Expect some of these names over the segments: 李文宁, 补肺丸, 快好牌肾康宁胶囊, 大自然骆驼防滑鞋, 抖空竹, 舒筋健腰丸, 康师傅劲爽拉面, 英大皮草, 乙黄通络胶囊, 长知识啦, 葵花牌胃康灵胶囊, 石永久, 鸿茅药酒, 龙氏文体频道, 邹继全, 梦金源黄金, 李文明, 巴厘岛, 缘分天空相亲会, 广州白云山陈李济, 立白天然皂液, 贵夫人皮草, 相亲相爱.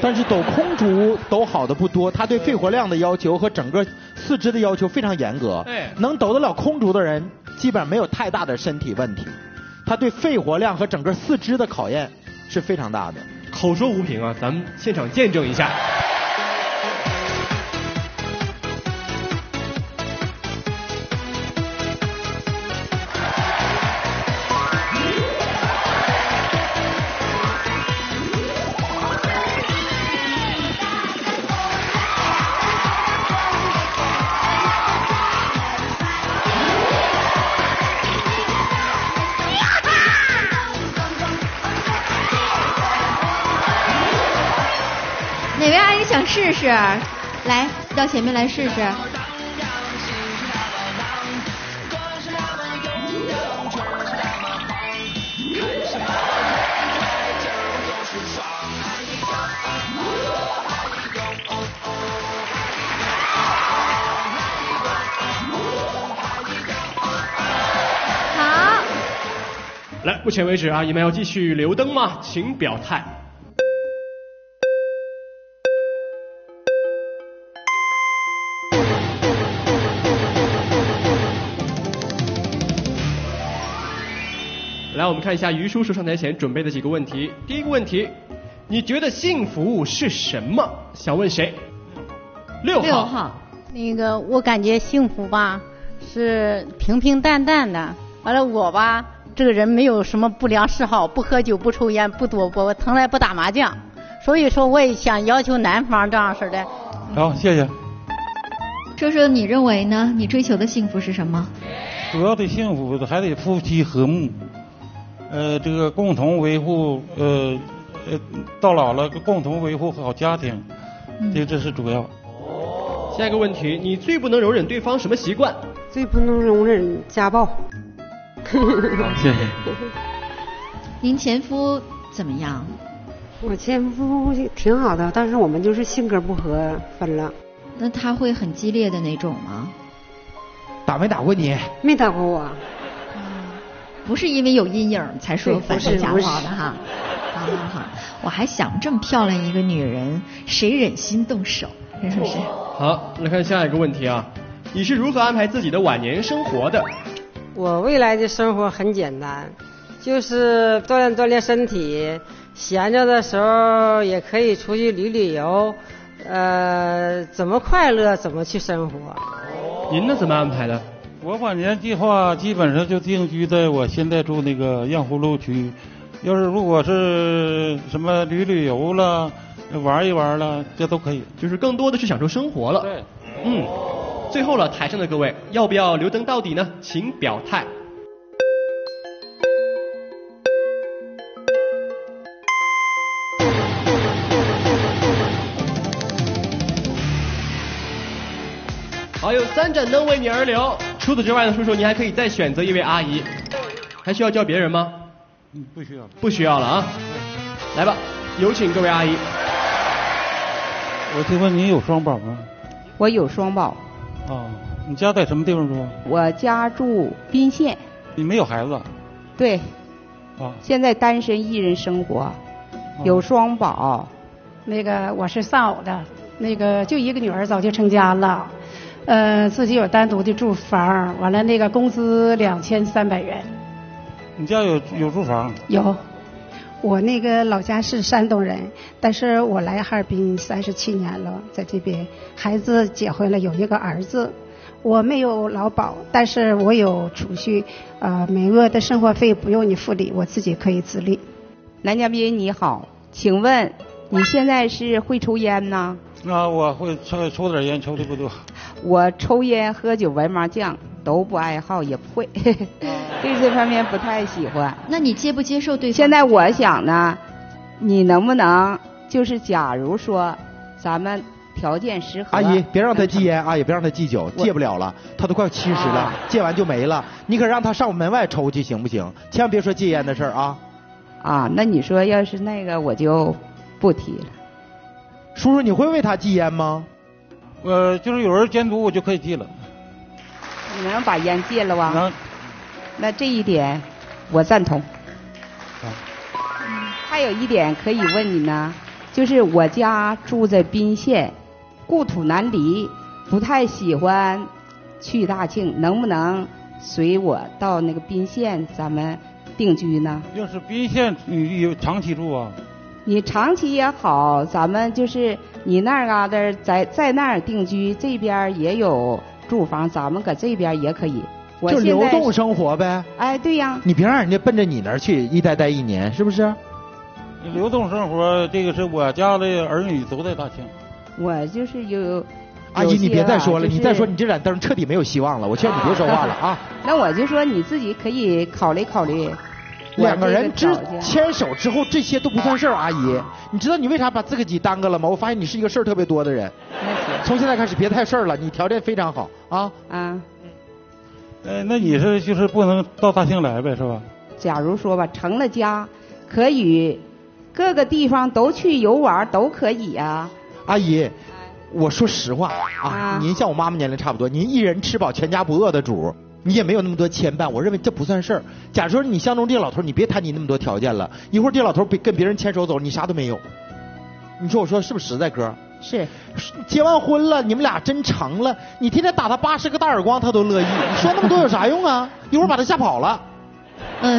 但是抖空竹抖好的不多，他对肺活量的要求和整个四肢的要求非常严格。对，能抖得了空竹的人，基本上没有太大的身体问题。他对肺活量和整个四肢的考验是非常大的。口说无凭啊，咱们现场见证一下。 试试，来到前面来试试。好，来，目前为止啊，你们要继续留灯吗？请表态。 来，我们看一下于叔叔上台前准备的几个问题。第一个问题，你觉得性服务是什么？想问谁？6号。那个，我感觉幸福吧，是平平淡淡的。完了，我吧，这个人没有什么不良嗜好，不喝酒，不抽烟，不赌博，从来不打麻将。所以说，我也想要求男方这样式的。好，谢谢。说说你认为呢？你追求的幸福是什么？主要的幸福还得夫妻和睦。 这个共同维护，到老了共同维护好家庭，这是主要。下一个问题，你最不能容忍对方什么习惯？最不能容忍家暴。谢谢。您前夫怎么样？我前夫挺好的，但是我们就是性格不合，分了。那他会很激烈的那种吗？打没打过你？没打过我。 不是因为有阴影才说反正家暴的哈，好好好，我还想这么漂亮一个女人，谁忍心动手？是不是？好，来看下一个问题啊，你是如何安排自己的晚年生活的？我未来的生活很简单，就是锻炼锻炼身体，闲着的时候也可以出去旅旅游，怎么快乐怎么去生活。您呢？怎么安排的？ 我晚年计划基本上就定居在我现在住那个样葫芦区，要是如果是什么旅游了，玩一玩了，这都可以。就是更多的是享受生活了。对，嗯。最后了，台上的各位，要不要留灯到底呢？请表态。好，有3盏灯为你而留。 除此之外呢，叔叔，您还可以再选择一位阿姨，还需要叫别人吗？嗯，不需要。不需要了啊！来吧，有请各位阿姨。我听说您有双宝吗？我有双宝。哦，你家在什么地方住？我家住宾县。你没有孩子？对。哦。现在单身一人生活，有双宝。那个我是丧偶的，那个就一个女儿，早就成家了。 自己有单独的住房，完了那个工资2300元。你家有住房？有，我那个老家是山东人，但是我来哈尔滨37年了，在这边孩子结婚了，有一个儿子。我没有劳保，但是我有储蓄，每月的生活费不用你付理，我自己可以自理。男嘉宾你好，请问你现在是会抽烟呢？ 那我会抽点烟，抽的不多。我抽烟、喝酒、玩麻将都不爱好，也不会，对这方面不太喜欢。那你接不接受对方？现在我想呢，你能不能就是假如说咱们条件适合？阿姨，别让他戒烟，阿姨别让他戒酒，戒不了了，他都快70了，戒完就没了。你可让他上门外抽去行不行？千万别说戒烟的事儿啊！啊，那你说要是那个我就不提了。 叔叔，你会为他戒烟吗？就是有人监督我就可以戒了。你能把烟戒了吧？能。那这一点我赞同。还有一点可以问你呢，就是我家住在彬县，故土难离，不太喜欢去大庆，能不能随我到那个彬县咱们定居呢？要是彬县你有长期住啊？你长期也好，咱们就是你那嘎达在那儿定居，这边也有住房，咱们搁这边也可以。我就流动生活呗。哎，对呀。你别让人家奔着你那儿去，一待待一年，是不是？流动生活，这个是我家的儿女都在大庆。我就是有。阿姨，你别再说了，你再说你这盏灯彻底没有希望了。我劝你别说话了啊。那我就说你自己可以考虑考虑。两个人牵手之后，这些都不算事儿，阿姨。你知道你为啥把自己耽搁了吗？我发现你是一个事儿特别多的人。从现在开始别太事儿了，你条件非常好啊。啊。那你是就是不能到大庆来呗，是吧？假如说吧，成了家，可以各个地方都去游玩，都可以啊。阿姨。我说实话啊，您像我妈妈年龄差不多，您一人吃饱全家不饿的主，你也没有那么多牵绊，我认为这不算事儿。假如说你相中这老头，你别谈你那么多条件了，一会儿这老头跟别人牵手走，你啥都没有。你说我说是不是实在哥？是。结完婚了，你们俩真成了，你天天打他80个大耳光他都乐意，你说那么多有啥用啊？一会儿把他吓跑了。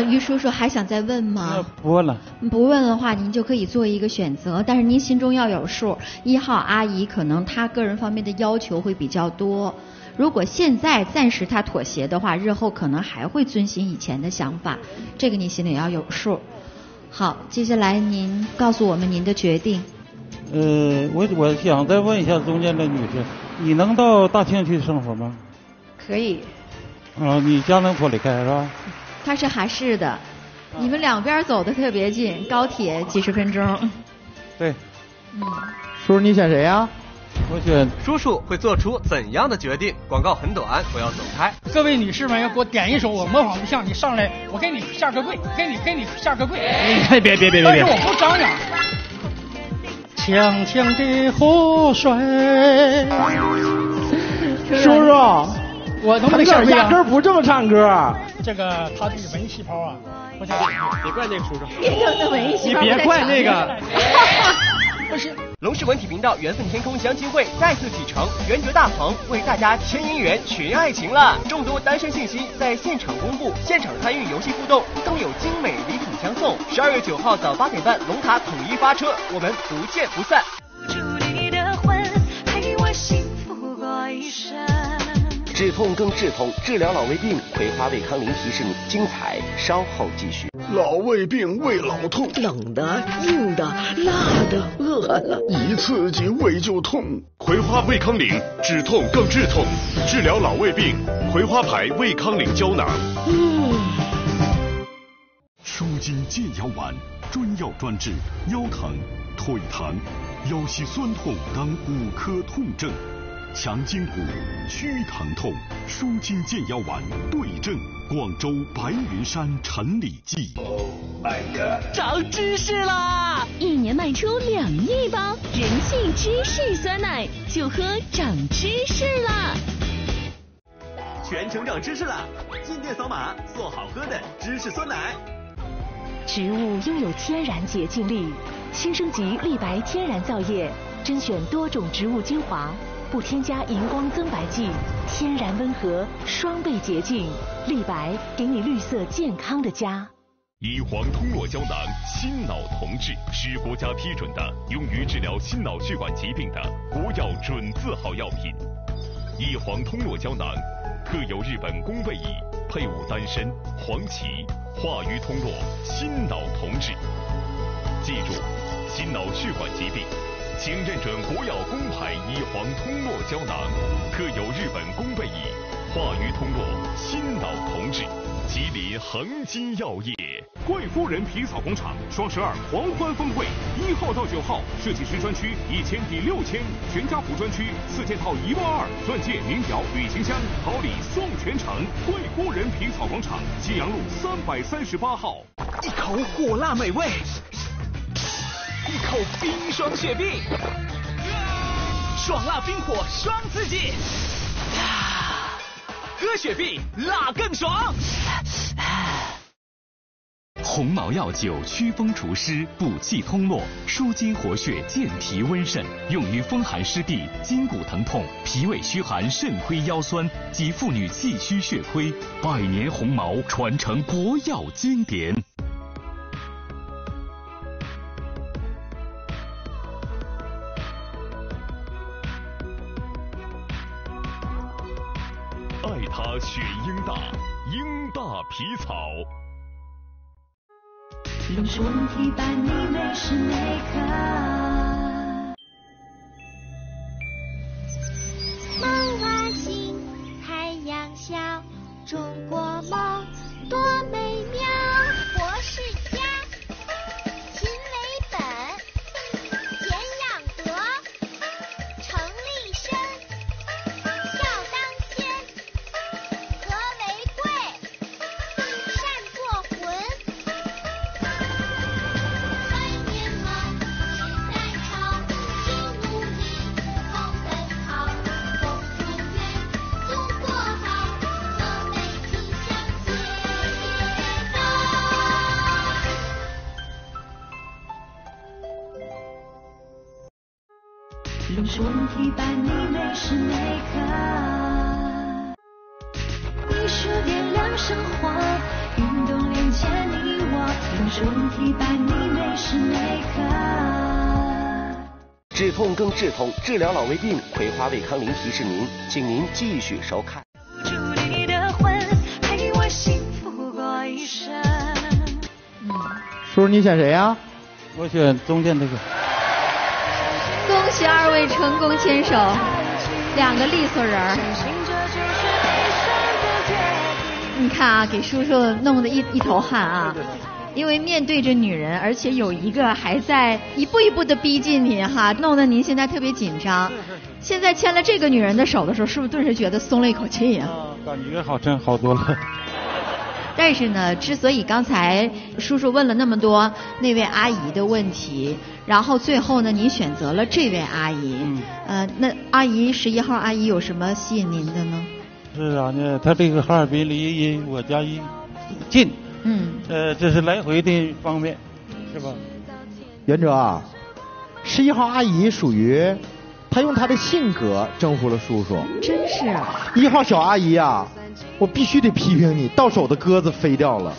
于叔叔还想再问吗？不问了。不问的话，您就可以做一个选择，但是您心中要有数。一号阿姨可能她个人方面的要求会比较多，如果现在暂时她妥协的话，日后可能还会遵循以前的想法，这个你心里要有数。好，接下来您告诉我们您的决定。我想再问一下中间的女士，你能到大庆去生活吗？可以。你家能脱离开是吧？他是哈市的，你们两边走的特别近，高铁几10分钟。对，叔叔你选谁呀？我选叔叔会做出怎样的决定？广告很短，我要走开。各位女士们要给我点一首我模仿不像，你上来我给你下个跪，给你下个跪。别！但是我不张扬。清清的湖水，叔叔。我能不能像压根儿不这么唱歌？这个他这个文艺细胞啊，我想别怪那个叔叔，你别怪那个。不是，龙氏文体频道缘分天空相亲会再次启程，圆觉大鹏为大家牵姻缘、寻爱情了。众多单身信息在现场公布，现场参与游戏互动，更有精美礼品相送。12月9号早8点半，龙塔统一发车，我们不见不散。祝你的婚陪我幸福过一生。止痛更治痛，治疗老胃病，葵花胃康灵提示你，精彩稍后继续。老胃病胃老痛，冷的、硬的、辣的、饿了，一刺激胃就痛。葵花胃康灵，止痛更治痛，治疗老胃病，葵花牌胃康灵胶囊。舒筋健腰丸，专药专治腰疼、腿疼、腰膝酸痛等5科痛症。强筋骨，祛疼痛，舒筋健腰丸对症。广州白云山陈李济。长知识啦！1年卖出2亿包，人气芝士酸奶就喝长知识啦！全程长知识啦！进店扫码做好喝的芝士酸奶。植物拥有天然洁净力，新升级立白天然皂液，甄选多种植物精华。不添加荧光增白剂，天然温和，双倍洁净，立白给你绿色健康的家。乙黄通络胶囊，心脑同治，是国家批准的用于治疗心脑血管疾病的国药准字号药品。乙黄通络胶囊特由日本宫卫乙配伍丹参、黄芪化瘀通络，心脑同治。记住，心脑血管疾病。请认准国药公牌乙黄通络胶囊，特有日本宫卫乙化瘀通络，心脑同治。吉林恒基药业。贵夫人皮草广场双12狂欢峰会，1号到9号，设计师专区1000抵6000，全家福专区4000套12000，钻戒、名表、旅行箱好礼送全城。贵夫人皮草广场西洋路338号。一口火辣美味。一口冰霜雪碧，爽辣冰火双刺激，喝雪碧辣更爽。鸿茅药酒祛风除湿，补气通络，舒筋活血，健脾温肾，用于风寒湿痹、筋骨疼痛、脾胃虚寒、肾亏腰酸及妇女气虚血亏。百年鸿茅，传承国药经典。 爱他选英大，英大皮草。总是问题伴你每时每刻。梦啊醒，太阳笑，中国梦多美妙。博士家，秦为本，简养德，程立身。 总是问题伴你每时每刻，你是点亮生活，运动连接你我。总是问题伴你每时每刻，止痛更治痛，治疗老胃病，葵花味康灵提示您，请您继续收看。住你的魂，陪我幸福过一生。叔叔，你选谁呀？我选中间这个。 恭喜二位成功牵手，两个利索人儿。你看啊，给叔叔弄得一头汗啊，因为面对着女人，而且有一个还在一步一步的逼近您哈，弄得您现在特别紧张。现在牵了这个女人的手的时候，是不是顿时觉得松了一口气呀？感觉好真好多了。 但是呢，之所以刚才叔叔问了那么多那位阿姨的问题，然后最后呢，您选择了这位阿姨，那阿姨11号阿姨有什么吸引您的呢？是啥呢？她这个哈尔滨离我家近，这是来回的方便，是吧？袁哲啊，11号阿姨属于她用她的性格征服了叔叔，真是啊。1号小阿姨啊。 我必须得批评你，到手的鸽子飞掉了。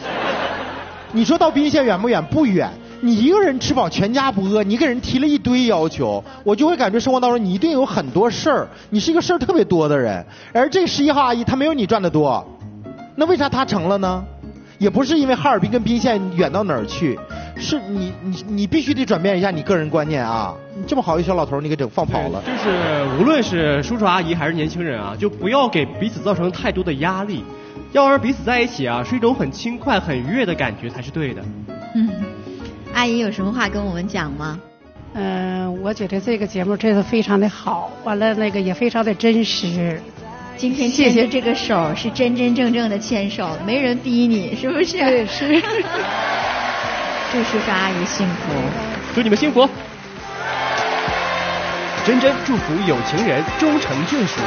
你说到宾县远不远？不远。你一个人吃饱全家不饿，你给人提了一堆要求，我就会感觉生活当中你一定有很多事儿，你是一个事儿特别多的人。而这11号阿姨她没有你赚得多，那为啥她成了呢？也不是因为哈尔滨跟宾县远到哪儿去，是你必须得转变一下你个人观念啊！你这么好一小老头，你给整放跑了。就是无论是叔叔阿姨还是年轻人啊，就不要给彼此造成太多的压力，要让彼此在一起啊，是一种很轻快、很愉悦的感觉才是对的。嗯，阿姨有什么话跟我们讲吗？我觉得这个节目真的非常的好，完了那个也非常的真实。 今天牵着这个手是真真正正的牵手，没人逼你，是不是？对，是。祝叔叔阿姨幸福，祝你们幸福。真真祝福有情人终成眷属。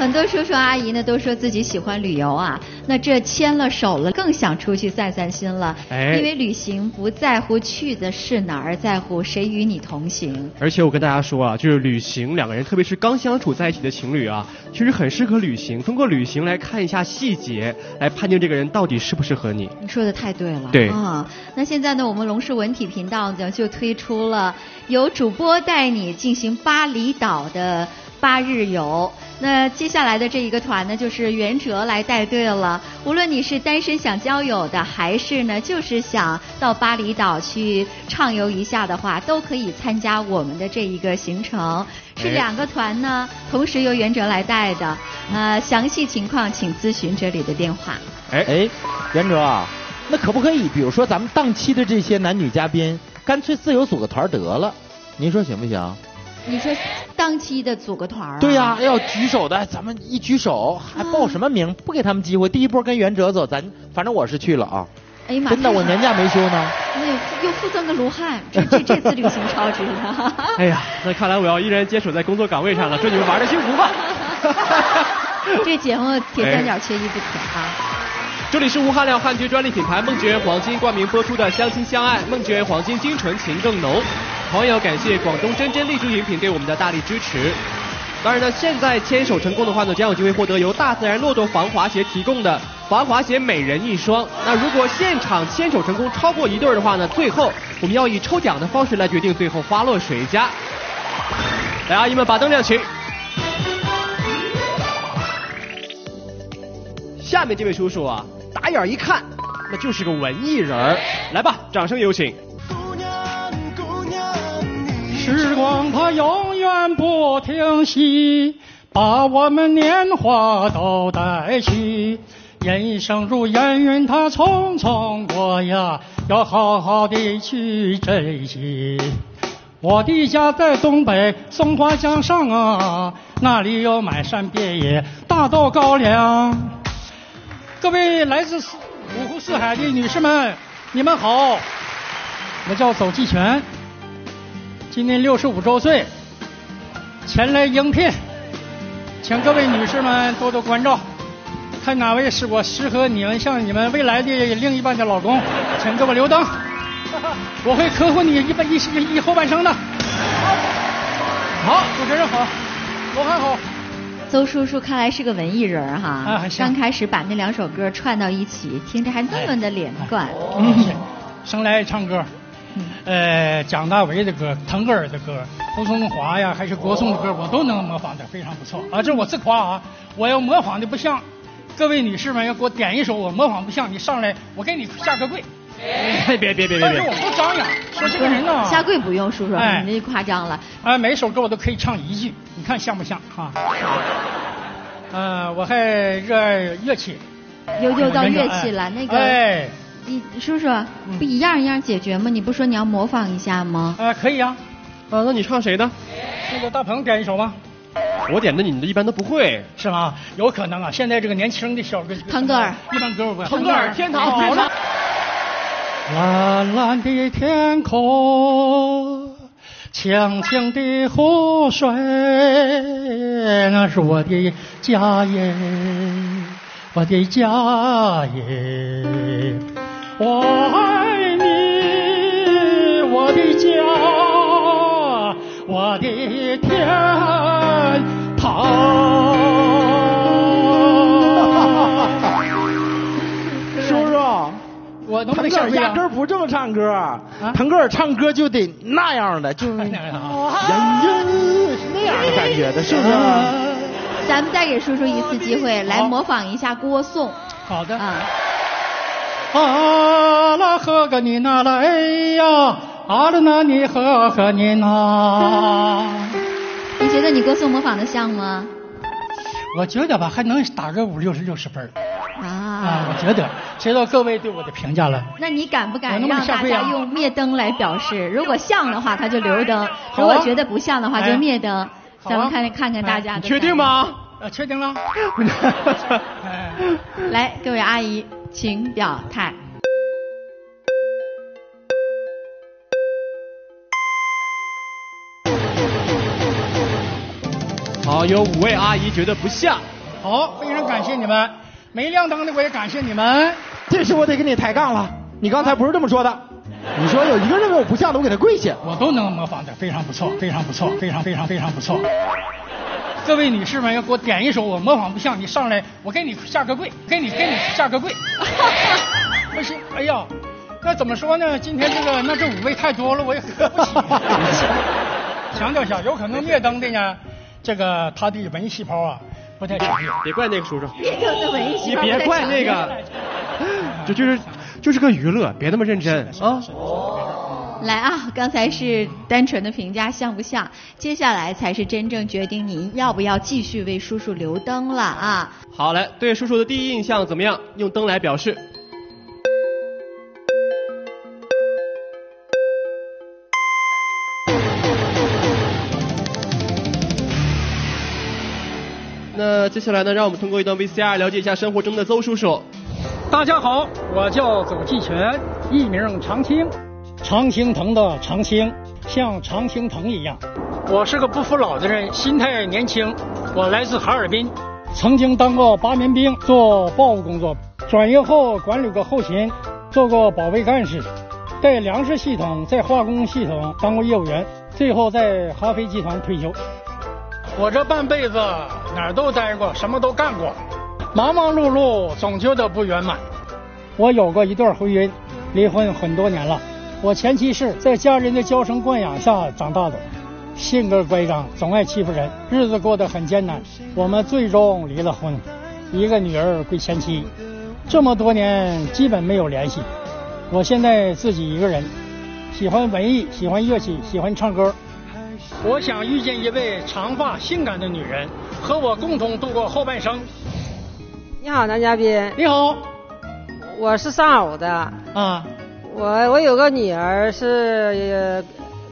很多叔叔阿姨呢都说自己喜欢旅游啊，那这牵了手了，更想出去散散心了。哎，因为旅行不在乎去的是哪儿，在乎谁与你同行。而且我跟大家说啊，就是旅行，两个人特别是刚相处在一起的情侣啊，其实很适合旅行。通过旅行来看一下细节，来判定这个人到底适不适合你。你说的太对了。对啊、那现在呢，我们龙狮文体频道呢就推出了由主播带你进行巴厘岛的8日游。 那接下来的这一个团呢，就是袁哲来带队了。无论你是单身想交友的，还是呢就是想到巴厘岛去畅游一下的话，都可以参加我们的这一个行程。是2个团呢，同时由袁哲来带的。详细情况请咨询这里的电话。哎，袁哲啊，那可不可以，比如说咱们档期的这些男女嘉宾，干脆自由组个团得了？您说行不行？ 你说当期的组个团啊？对呀、要举手的，咱们一举手还报什么名？不给他们机会。第一波跟袁哲走，反正我是去了啊。哎呀妈！真的，我年假没休呢。那又附赠个卢汉，这次旅行超值的。哎呀，那看来我要依然坚守在工作岗位上了。祝你们玩的幸福吧。这节目铁三角缺一不可啊。这里是无含量汉爵专利品牌梦洁黄金冠名播出的《相亲相爱》，梦洁黄金精纯情更浓。同样要感谢广东真真丽珠饮品对我们的大力支持。当然呢，现在牵手成功的话呢，将有机会获得由大自然骆驼防滑鞋提供的防滑鞋每人一双。那如果现场牵手成功超过一对的话呢，最后我们要以抽奖的方式来决定最后花落谁家。来，阿姨们把灯亮起。下面这位叔叔啊，打眼一看，那就是个文艺人儿。来吧，掌声有请。 时光它永远不停息，把我们年华都带去。人生如烟云，它匆匆过呀，要好好的去珍惜。我的家在东北松花江上啊，那里有满山遍野大豆高粱。各位来自五湖四海的女士们，你们好，我叫走季全。 今年65周岁，前来应聘，请各位女士们多多关照，看哪位是我适合你们像你们未来的另一半的老公，请给我留灯，我会呵护你后半生的。好，主持人好，我还好。邹叔叔看来是个文艺人哈，啊、刚开始把那两首歌串到一起，听着还那么的连贯。生来唱歌。 蒋大为的歌、腾格尔的歌、蒲松华呀，还是国颂的歌，我都能模仿的，非常不错啊！这我自夸啊！我要模仿的不像，各位女士们要给我点一首我模仿不像，你上来我给你下个跪。别！但是我不张扬，说这个人呢，下跪不用，叔叔，你这夸张了。啊，每首歌我都可以唱一句，你看像不像啊？我还热爱乐器，又到乐器了，那个。哎。 你叔叔不一样一样解决吗？你不说你要模仿一下吗？可以啊。啊，那你唱谁呢？那个大鹏点一首吗？我点的你们一般都不会，是吗？有可能啊，现在这个年轻的小歌。腾格尔。一般歌我不会。腾格尔天堂好了。蓝蓝的天空，清清的湖水，那是我的家耶，我的家耶。 我爱你，我的家，我的天堂。叔叔，我能不能像压根儿不这么唱歌？腾格尔唱歌就得那样的，就是那样的感觉的，是不是？咱们再给叔叔一次机会，来模仿一下郭颂。好的。啊。 啊啦呵个你那啦哎呀，啊啦那你呵呵你那。你觉得你歌颂模仿的像吗？我觉得吧，还能打个50-60分。啊，我觉得，知道各位对我的评价了。那你敢不敢让大家用灭灯来表示？如果像的话，他就留灯；如果觉得不像的话，就灭灯。咱们看看大家。确定吗？确定了。来，各位阿姨。 请表态。好，有5位阿姨觉得不像。好，非常感谢你们。没亮灯的我也感谢你们。这时我得跟你抬杠了，你刚才不是这么说的。你说有一个认为我不像的，我给他跪下。我都能模仿的，非常不错，非常不错，非常不错。各位女士们，要给我点一首我模仿不像，你上来我给你下个跪，给你下个跪。不行，哎呀，那怎么说呢？今天这个那这5位太多了，我也喝不起。强调一下，有可能灭灯的呢，这个他的文艺细胞啊不太强烈。别怪那个叔叔，你别怪那个，这就是个娱乐，别那么认真啊。 来啊！刚才是单纯的评价像不像，接下来才是真正决定你要不要继续为叔叔留灯了啊！好嘞，对叔叔的第一印象怎么样？用灯来表示。那接下来呢，让我们通过一段 VCR 了解一下生活中的邹叔叔。大家好，我叫邹继全，艺名长青。 常青藤的常青，像常青藤一样。我是个不服老的人，心态年轻。我来自哈尔滨，曾经当过8年兵，做报务工作，转业后管理过后勤，做过保卫干事，在粮食系统、在化工系统当过业务员，最后在哈飞集团退休。我这半辈子哪儿都待过，什么都干过，忙忙碌碌总觉得不圆满。我有过一段婚姻，离婚很多年了。我前妻是在家人的娇生惯养下长大的，性格乖张，总爱欺负人，日子过得很艰难。我们最终离了婚，一个女儿归前妻。这么多年基本没有联系。我现在自己一个人，喜欢文艺，喜欢乐器，喜欢唱歌。我想遇见一位长发性感的女人，和我共同度过后半生。你好，男嘉宾。你好，我是丧偶的啊。我有个女儿是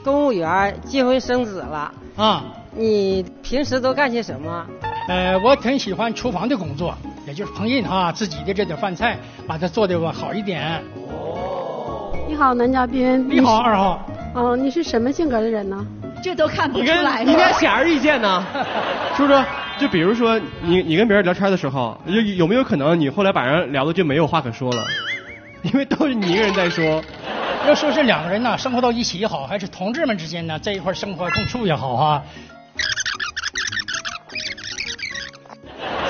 公务员，结婚生子了啊。你平时都干些什么？我挺喜欢厨房的工作，也就是烹饪哈，自己的这点饭菜，把它做得好一点。哦。你好，男嘉宾。你好，2号。哦，你是什么性格的人呢？这都看不出来。你俩显而易见呢，是不是？就比如说你跟别人聊天的时候，有没有可能你后来把人聊的就没有话可说了？因为都是你一个人在说。要说是两个人呢，生活到一起也好，还是同志们之间呢，在一块生活共处也好哈。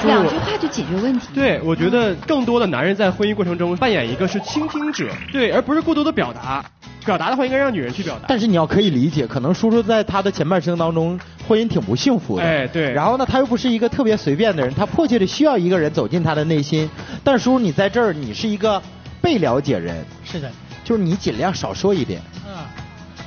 两句话就解决问题。对，我觉得更多的男人在婚姻过程中扮演一个是倾听者，对，而不是过多的表达。表达的话应该让女人去表达。但是你要可以理解，可能叔叔在他的前半生当中，婚姻挺不幸福的。哎，对。然后呢，他又不是一个特别随便的人，他迫切的需要一个人走进他的内心。但是叔叔你在这儿，你是一个被了解人。是的。就是你尽量少说一点。嗯。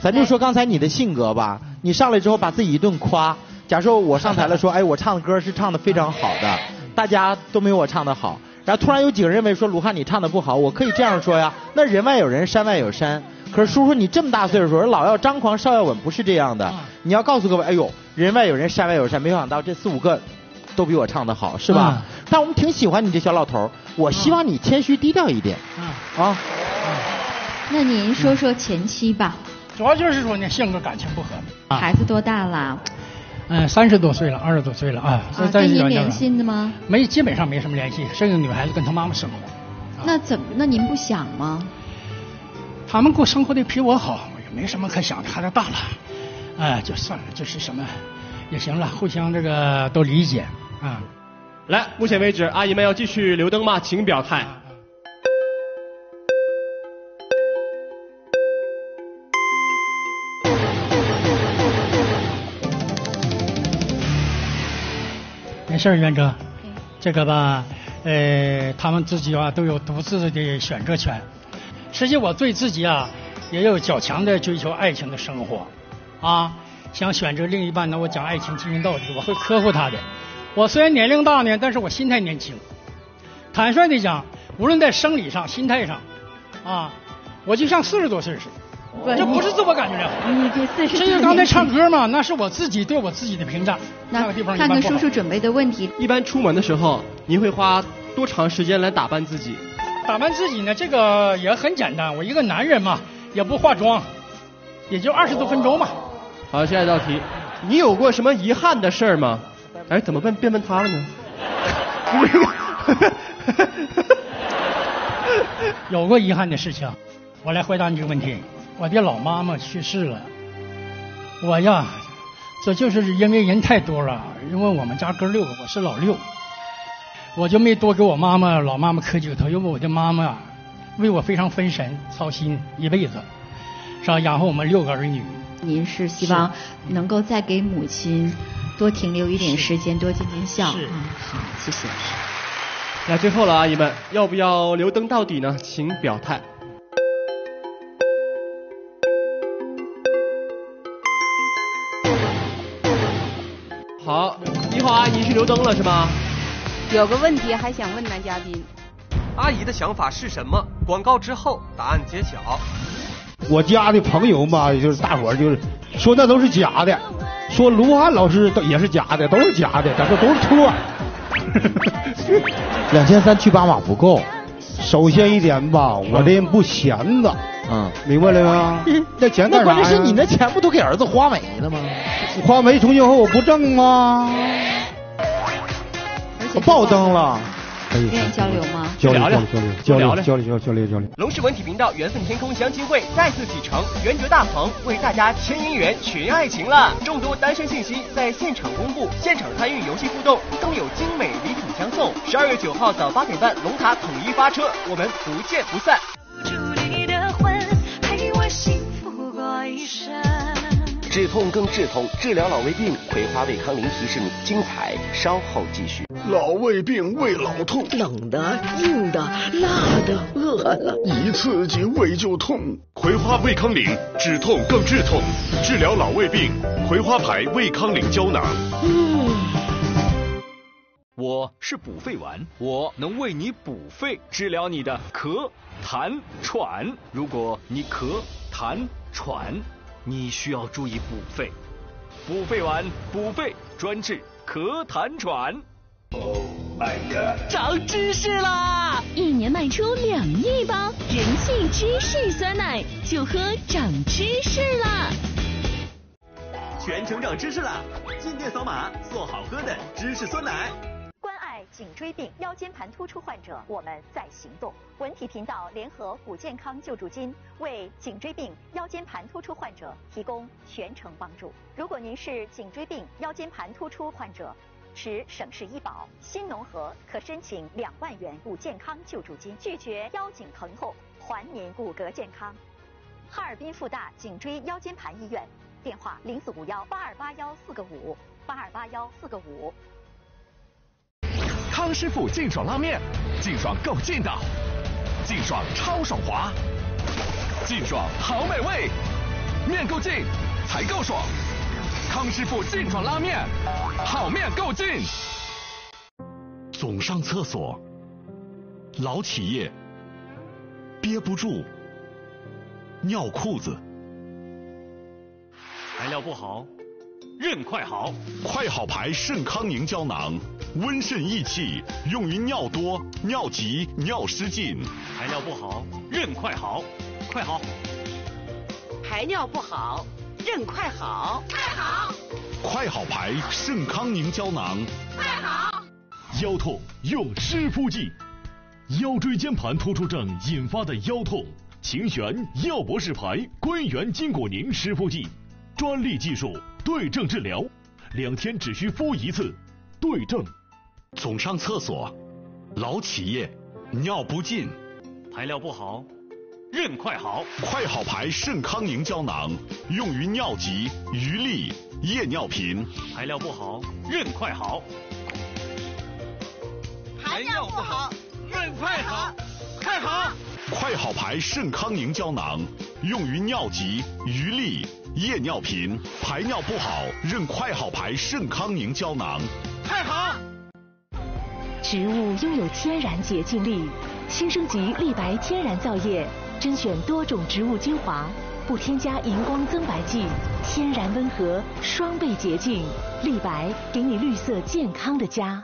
咱就说刚才你的性格吧，你上来之后把自己一顿夸。假设我上台了说，哎，我唱的歌是唱的非常好的，大家都没有我唱的好。然后突然有几个人认为说卢汉你唱的不好，我可以这样说呀，那人外有人，山外有山。可是叔叔你这么大岁数，老要张狂少要稳，不是这样的。你要告诉各位，哎呦，人外有人，山外有山，没想到这4、5个都比我唱的好，是吧？但我们挺喜欢你这小老头，我希望你谦虚低调一点。啊。那您说说前妻吧。主要就是说呢，性格感情不合。孩子多大了？30多岁了，20多岁了啊。跟您联系的吗？没，基本上没什么联系。甚至女孩子跟她妈妈生活。那您不想吗？他们过生活的比我好，也没什么可想的。孩子大了，就算了，就是什么也行了，互相这个都理解啊。来，目前为止，阿姨们要继续留灯吗？请表态。没事，元哥，这个吧，他们自己啊都有独自的选择权。实际我对自己啊也有较强的追求爱情的生活啊，想选择另一半呢，我讲爱情进行到底，我会呵护他的。我虽然年龄大呢，但是我心态年轻。坦率地讲，无论在生理上、心态上啊，我就像40多岁似的，这不是自我感觉良好。你这40，这就刚才唱歌嘛，那是我自己对我自己的评价。那个地方看看叔叔准备的问题。一般出门的时候，您会花多长时间来打扮自己？打扮自己呢，这个也很简单。我一个男人嘛，也不化妆，也就20多分钟嘛。好，下一道题，你有过什么遗憾的事儿吗？哎，怎么变问他了呢？有过遗憾的事情，我来回答你这个问题。我的老妈妈去世了，我呀，这就是因为人太多了，因为我们家哥6个，我是老6。我就没多给我妈妈老妈妈磕几个头，因为我的妈妈为我非常分神操心一辈子，是吧？养活我们6个儿女。您是希望能够再给母亲多停留一点时间，多尽尽孝。是，好，谢谢。那最后了，阿姨们，要不要留灯到底呢？请表态。好，1号阿姨是留灯了是吗？有个问题还想问男嘉宾，阿姨的想法是什么？广告之后答案揭晓。我家的朋友嘛，就是大伙儿就是说那都是假的，说卢汉老师都也是假的，都是假的，咱说都是错。2300去8马不够。首先一点吧，我这人不闲着，明白了吗？那钱干啥呀？那关键是你那钱不都给儿子花没了吗？花没重新后我不挣吗？前爆灯了。 愿意交流吗？交流。龙氏文体频道缘分天空相亲会再次启程，圆觉大鹏为大家牵姻缘、寻爱情啦！众多单身信息在现场公布，现场参与游戏互动，更有精美礼品相送。12月9号早8点半，龙塔统一发车，我们不见不散。止痛更治痛，治疗老胃病，葵花胃康灵提示你，精彩稍后继续。 老胃病胃老痛，冷的、硬的、辣的、饿了，一刺激胃就痛。葵花胃康灵止痛更治痛，治疗老胃病，葵花牌胃康灵胶囊。我是补肺丸，我能为你补肺，治疗你的咳、痰、喘。如果你咳、痰、喘，你需要注意补肺。补肺丸补肺，专治咳、痰、喘。 Oh my god！ 长知识啦！1年卖出2亿包人气芝士酸奶，就喝长知识啦！全程长知识啦！进店扫码做好喝的芝士酸奶。关爱颈椎病、腰间盘突出患者，我们在行动。文体频道联合虎健康救助金，为颈椎病、腰间盘突出患者提供全程帮助。如果您是颈椎病、腰间盘突出患者， 持省市医保新农合可申请2万元骨健康救助金，拒绝腰颈疼痛，还您骨骼健康。哈尔滨复大颈椎腰间盘医院，电话0451828145，828145。康师傅劲爽拉面，劲爽够劲道，劲爽超爽滑，劲爽好美味，面够劲才够爽。 康师傅劲爽拉面，好面够劲。总上厕所，老企业，憋不住，尿裤子。排尿不好，认快好。快好牌肾康宁胶囊，温肾益气，用于尿多、尿急、尿失禁。排尿不好，认快好，快好。排尿不好。 认快好，快好，快好牌肾康宁胶囊，快好。腰痛用湿敷剂，腰椎间盘突出症引发的腰痛，请选药博士牌归元筋骨宁湿敷剂，专利技术对症治疗，2天只需敷1次，对症。总上厕所，老企业，尿不尽，排尿不好。 认快好，快好牌肾康宁胶囊用于尿急、余沥、夜尿频。排尿不好，认快好。排尿不好，认快好，快好。快好牌肾康宁胶囊用于尿急、余沥、夜尿频。排尿不好，认快好牌肾康宁胶囊。快好。植物拥有天然洁净力，新升级立白天然皂液。 甄选多种植物精华，不添加荧光增白剂，天然温和，双倍洁净。立白给你绿色健康的家。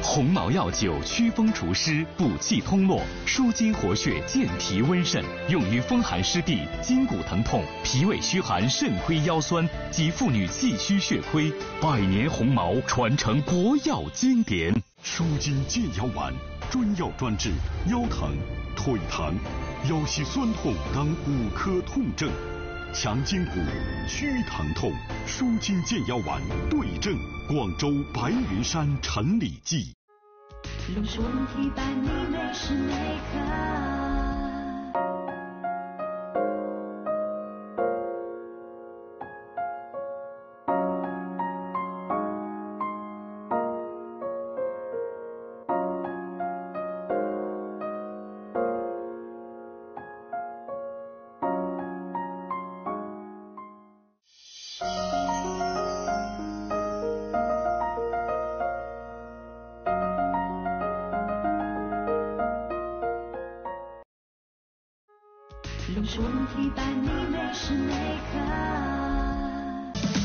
鸿茅药酒祛风除湿，补气通络，舒筋活血，健脾温肾，用于风寒湿痹、筋骨疼痛、脾胃虚寒、肾亏腰酸及妇女气虚血亏。100年鸿茅传承国药经典，舒筋健腰丸，专药专治腰疼、腿疼。 腰膝酸痛等5颗痛症，强筋骨、祛疼痛，舒筋健腰丸对症。广州白云山陈李济。龙氏文体伴你每时每刻。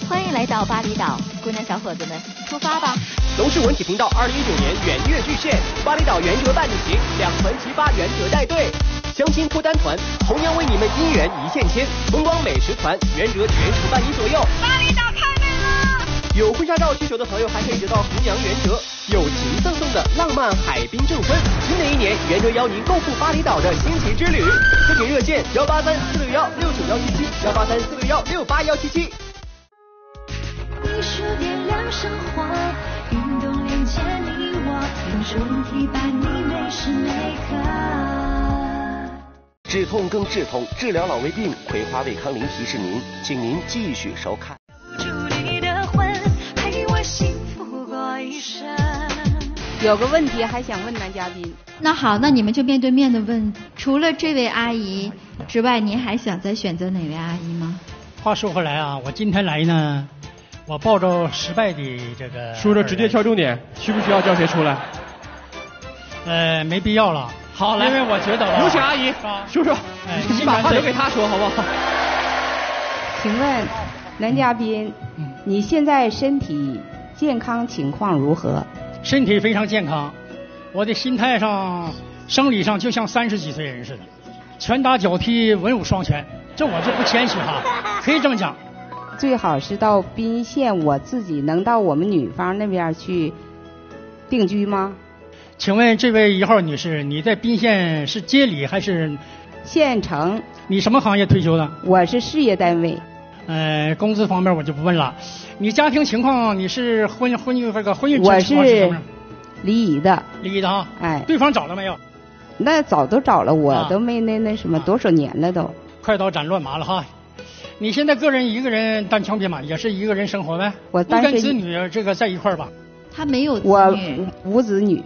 欢迎来到巴厘岛，姑娘小伙子们，出发吧！龙氏文体频道2019年远月巨献，巴厘岛圆觉伴你行，2团齐发圆觉带队，相亲脱单团，弘扬为你们姻缘一线牵，风光美食团，圆觉全程伴您左右。巴厘岛太美了！有婚纱照需求的朋友还可以得到湖娘袁哲友情赠送的浪漫海滨证婚。新的一年，袁哲邀您共赴巴厘岛的新奇之旅。咨询热线183-461-69177，183-461-68177。你是点亮生活，运动连接你我，用手提伴你每时每刻。止痛更治痛，治疗老胃病，葵花胃康灵提示您，请您继续收看。 有个问题还想问男嘉宾。那好，那你们就面对面的问，除了这位阿姨之外，您还想再选择哪位阿姨吗？话说回来啊，我今天来呢，我抱着失败的这个。叔叔直接挑重点，需不需要叫谁出来？没必要了。好，来，因为我觉得吧。有请阿姨，叔叔，你把话留给他说好不好？请问男嘉宾，你现在身体健康情况如何？ 身体非常健康，我的心态上、生理上就像30几岁人似的，拳打脚踢，文武双全，这我就不谦虚哈，可以这么讲。最好是到宾县，我自己能到我们女方那边去定居吗？请问这位1号女士，你在宾县是街里还是县城？你什么行业退休的？我是事业单位。 工资方面我就不问了。你家庭情况，你是婚育这个婚育情况是什么样？离异的。离异的啊？哎。对方找了没有？那早都找了，我都没那什么，多少年了都。快刀斩乱麻了哈！你现在一个人单枪匹马，也是一个人生活呗？我单身。子女这个在一块儿吧？他没有子女。我无子女，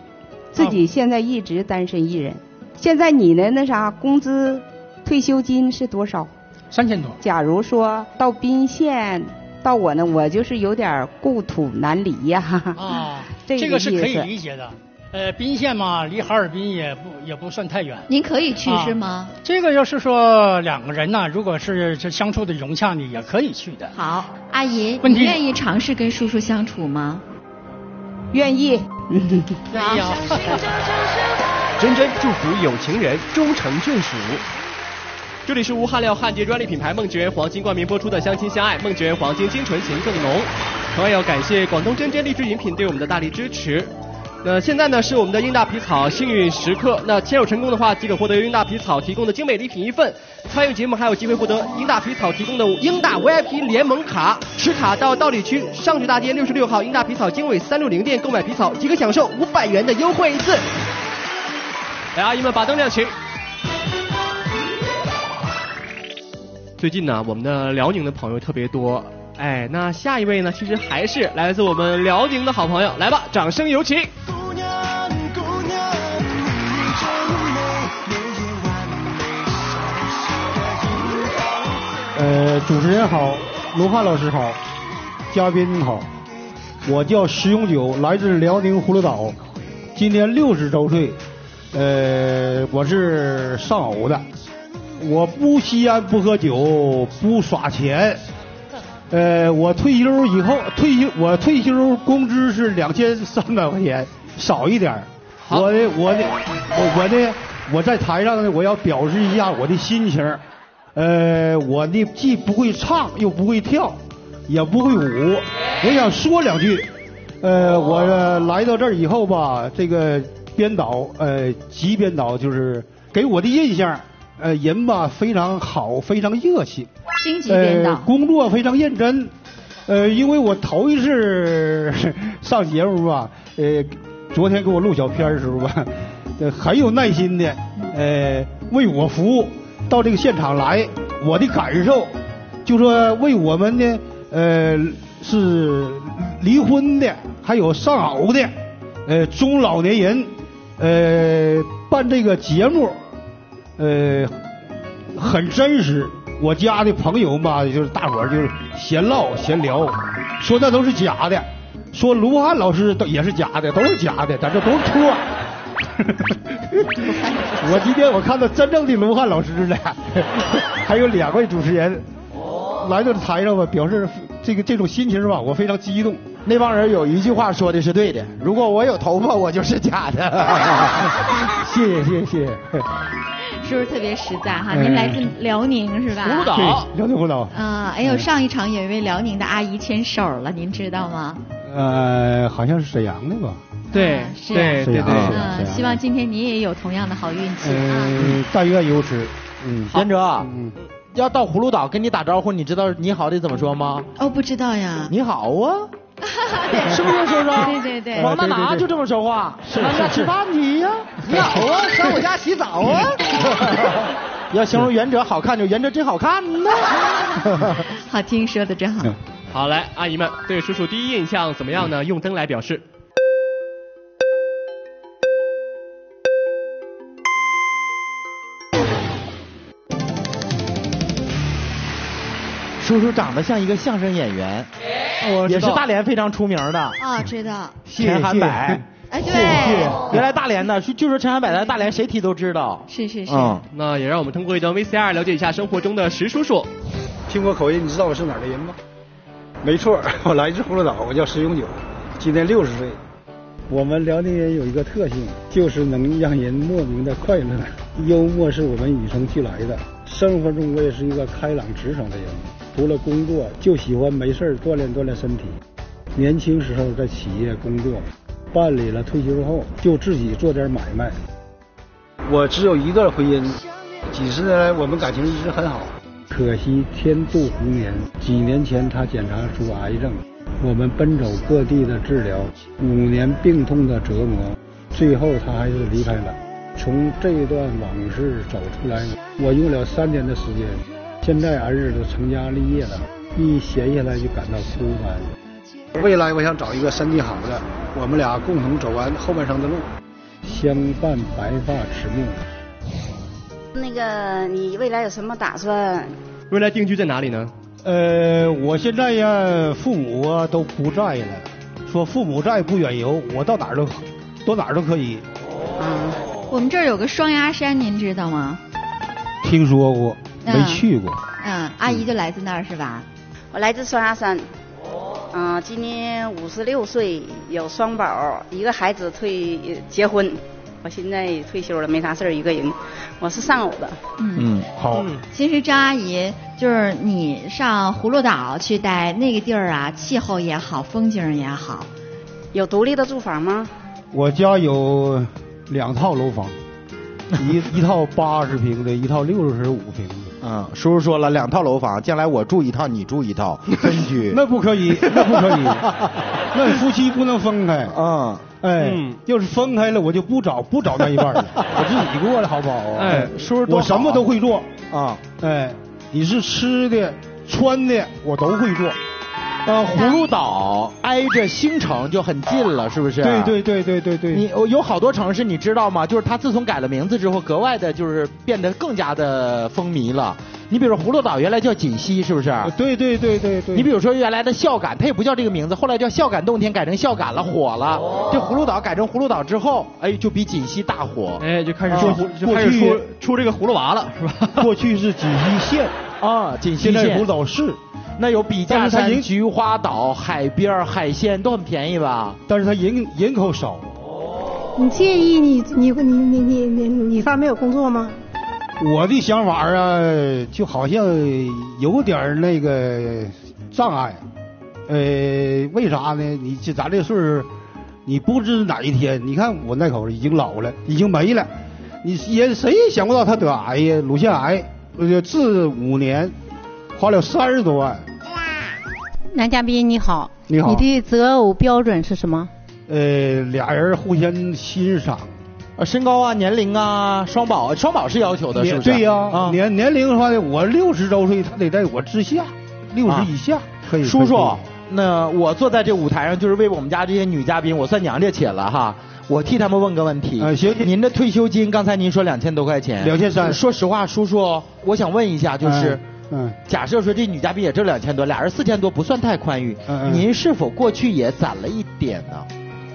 自己现在一直单身一人。现在你的那啥工资、退休金是多少？ 3000多。假如说到宾县，到我呢，我就是有点故土难离呀。啊，这个是可以理解的。宾县嘛，离哈尔滨也不算太远。您可以去是吗？这个要是说两个人呢，如果是这相处的融洽呢，也可以去的。好，阿姨，你愿意尝试跟叔叔相处吗？愿意。愿意啊。真祝福有情人终成眷属。 这里是无焊料焊接专利品牌梦之源黄金冠名播出的《相亲相爱》，梦之源黄金精纯情更浓。同样要感谢广东真真荔枝饮品对我们的大力支持。那现在呢是我们的英大皮草幸运时刻，那牵手成功的话即可获得英大皮草提供的精美礼品1份。参与节目还有机会获得英大皮草提供的英大 VIP 联盟卡，持卡到道里区上智大街66号英大皮草经纬360店购买皮草，即可享受500元的优惠1次。来，阿姨们把灯亮起。 最近呢，我们的辽宁的朋友特别多，哎，那下一位呢，其实还是来自我们辽宁的好朋友，来吧，掌声有请。主持人好，罗汉老师好，嘉宾好，我叫石永久，来自辽宁葫芦岛，今年60周岁，我是丧偶的。 我不吸烟，不喝酒，不耍钱。我退休以后，我退休工资是2300块钱，少一点。我在台上呢，我要表示一下我的心情。我呢既不会唱，又不会跳，也不会舞。我想说两句。我来到这儿以后吧，这个编导，吉编导就是给我的印象。 人吧非常好，非常热情，星级编导，工作非常认真。因为我头一次上节目吧，昨天给我录小片的时候吧，很有耐心的，为我服务。到这个现场来，我的感受就说为我们呢，是离婚的，还有丧偶的，中老年人，办这个节目。 很真实。我家的朋友嘛，就是大伙儿就是闲唠闲聊，说那都是假的，说卢汉老师都也是假的，都是假的，咱这都是托。我今天我看到真正的卢汉老师了，还有2位主持人来到台上吧，表示这种心情吧，我非常激动。那帮人有一句话说的是对的，如果我有头发，我就是假的。谢谢谢谢。叔叔特别实在哈，您来自辽宁是吧？葫芦岛，辽宁葫芦岛。啊，哎呦，上一场有一位辽宁的阿姨牵手了，您知道吗？好像是沈阳的吧？对，对对对。希望今天你也有同样的好运气啊！大约有吃。嗯，严哲。嗯。要到葫芦岛跟你打招呼，你知道你好得怎么说吗？哦，不知道呀。你好啊，是不是叔叔？对对对，王大拿就这么说话。咱们家吃饭去呀，你好啊，上我家洗澡啊。要形容袁哲好看，就袁哲真好看呢。好听，说的真好。好，来，阿姨们对叔叔第一印象怎么样呢？用灯来表示。叔叔长得像一个相声演员，也是大连非常出名的啊，知道陈涵柏，哎对，原来大连的，据说陈涵柏在大连谁提都知道，是是是。那也让我们通过一段 VCR 了解一下生活中的石叔叔。听过口音，你知道我是哪儿的人吗？没错，我来自葫芦岛，我叫石永久，今年60岁。我们辽宁人有一个特性，就是能让人莫名的快乐，幽默是我们与生俱来的。生活中我也是一个开朗直爽的人。除了工作，就喜欢没事锻炼锻炼身体。年轻时候在企业工作，办理了退休后就自己做点买卖。我只有一段婚姻，几十年来我们感情一直很好。可惜天妒红颜，几年前他检查出癌症，我们奔走各地的治疗，5年病痛的折磨，最后他还是离开了。从这段往事走出来，我用了3年的时间。现在儿子都成家立业了，一闲下来就感到孤单。未来我想找一个身体好的，我们俩共同走完后半生的路，相伴白发迟暮。那个，你未来有什么打算？未来定居在哪里呢？我现在呀，父母啊都不在了，说父母在不远游，我到哪儿都哪儿都可以。啊，我们这儿有个双鸭山，您知道吗？听说过。没去过。阿姨就来自那儿是吧？我来自双鸭山。今年56岁，有双宝，一个孩子结婚，我现在退休了，没啥事儿，一个人。我是上偶的。好。其实张阿姨就是你上葫芦岛去待，那个地儿啊，气候也好，风景也好。有独立的住房吗？我家有2套楼房，一套80平的，一套65平的。叔叔说了2套楼房，将来我住1套，你住1套，分居。那不可以，那不可以，那夫妻不能分开啊！哎，要是分开了，我就不找那一半了，我自己过来好不好啊？哎，叔叔，我什么都会做啊！哎，你是吃的、穿的，我都会做。葫芦岛挨着新城就很近了，是不是？对。你有好多城市你知道吗？就是它自从改了名字之后，格外的就是变得更加的风靡了。你比如说葫芦岛原来叫锦溪，是不是？对。你比如说原来的孝感，它也不叫这个名字，后来叫孝感洞天，改成孝感了，火了。这葫芦岛改成葫芦岛之后，哎，就比锦溪大火。哎，就开始出这个葫芦娃了，是吧？过去是锦溪县啊，锦溪县现在葫芦岛市。那有笔架山、菊花岛、海边、海鲜都很便宜吧？但是它人口少。你介意你爸没有工作吗？我的想法啊，就好像有点那个障碍。为啥呢？你这咱这岁数，你不知哪一天，你看我那口已经老了，已经没了。你也谁也想不到他得癌呀，乳腺癌，治5年，花了30多万。男嘉宾你好，你好，你的择偶标准是什么？俩人互相欣赏，身高啊，年龄啊，双保是要求的，是不是？对呀，年龄的话呢，我60周岁，他得在我之下，60以下可以。叔叔，那我坐在这舞台上，就是为我们家这些女嘉宾，我算娘家且了哈。我替他们问个问题。行，您的退休金刚才您说2000多块钱，2300。说实话，叔叔，我想问一下，就是。假设说这女嘉宾也挣2000多，俩人4000多不算太宽裕。您是否过去也攒了一点呢？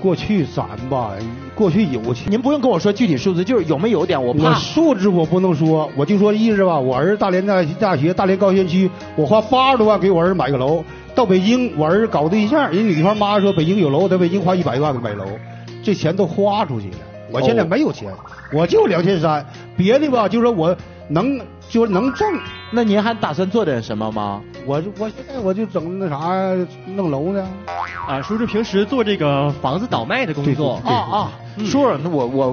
过去攒吧，过去有去。您不用跟我说具体数字，就是有没有点，我怕。数字我不能说，我就说意思吧。我儿子大连大学大连高新区，我花80多万给我儿子买个楼，到北京玩搞对象，人女方妈说北京有楼，我在北京花100万给买楼，这钱都花出去了。我现在没有钱，我就2300，别的吧，就说我能就是能挣。那您还打算做点什么吗？我现在我就整那啥弄楼呢。啊，叔叔平时做这个房子倒卖的工作啊。叔叔，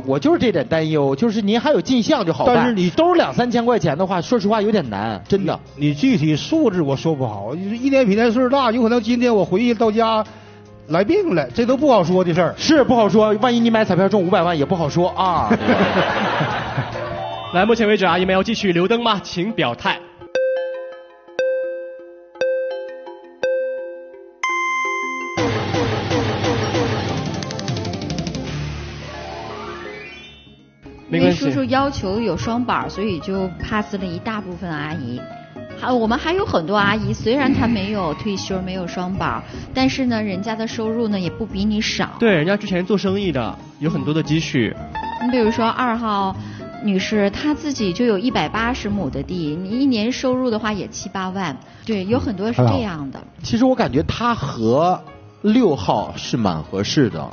我就是这点担忧，就是您还有进项就好办。但是你都是2、3千块钱的话，说实话有点难，真的。你具体素质我说不好，一年比一年岁数大，有可能今天我回去到家来病了，这都不好说的事儿。是不好说，万一你买彩票中500万也不好说啊。来，目前为止阿姨们要继续留灯吗？请表态。因为叔叔要求有双板，所以就 pass 了一大部分阿姨。我们还有很多阿姨，虽然她没有退休，没有双保，但是呢，人家的收入呢也不比你少。对，人家之前做生意的有很多的积蓄。你比如说2号女士，她自己就有180亩的地，你一年收入的话也7、8万。对，有很多是这样的。其实我感觉她和6号是蛮合适的。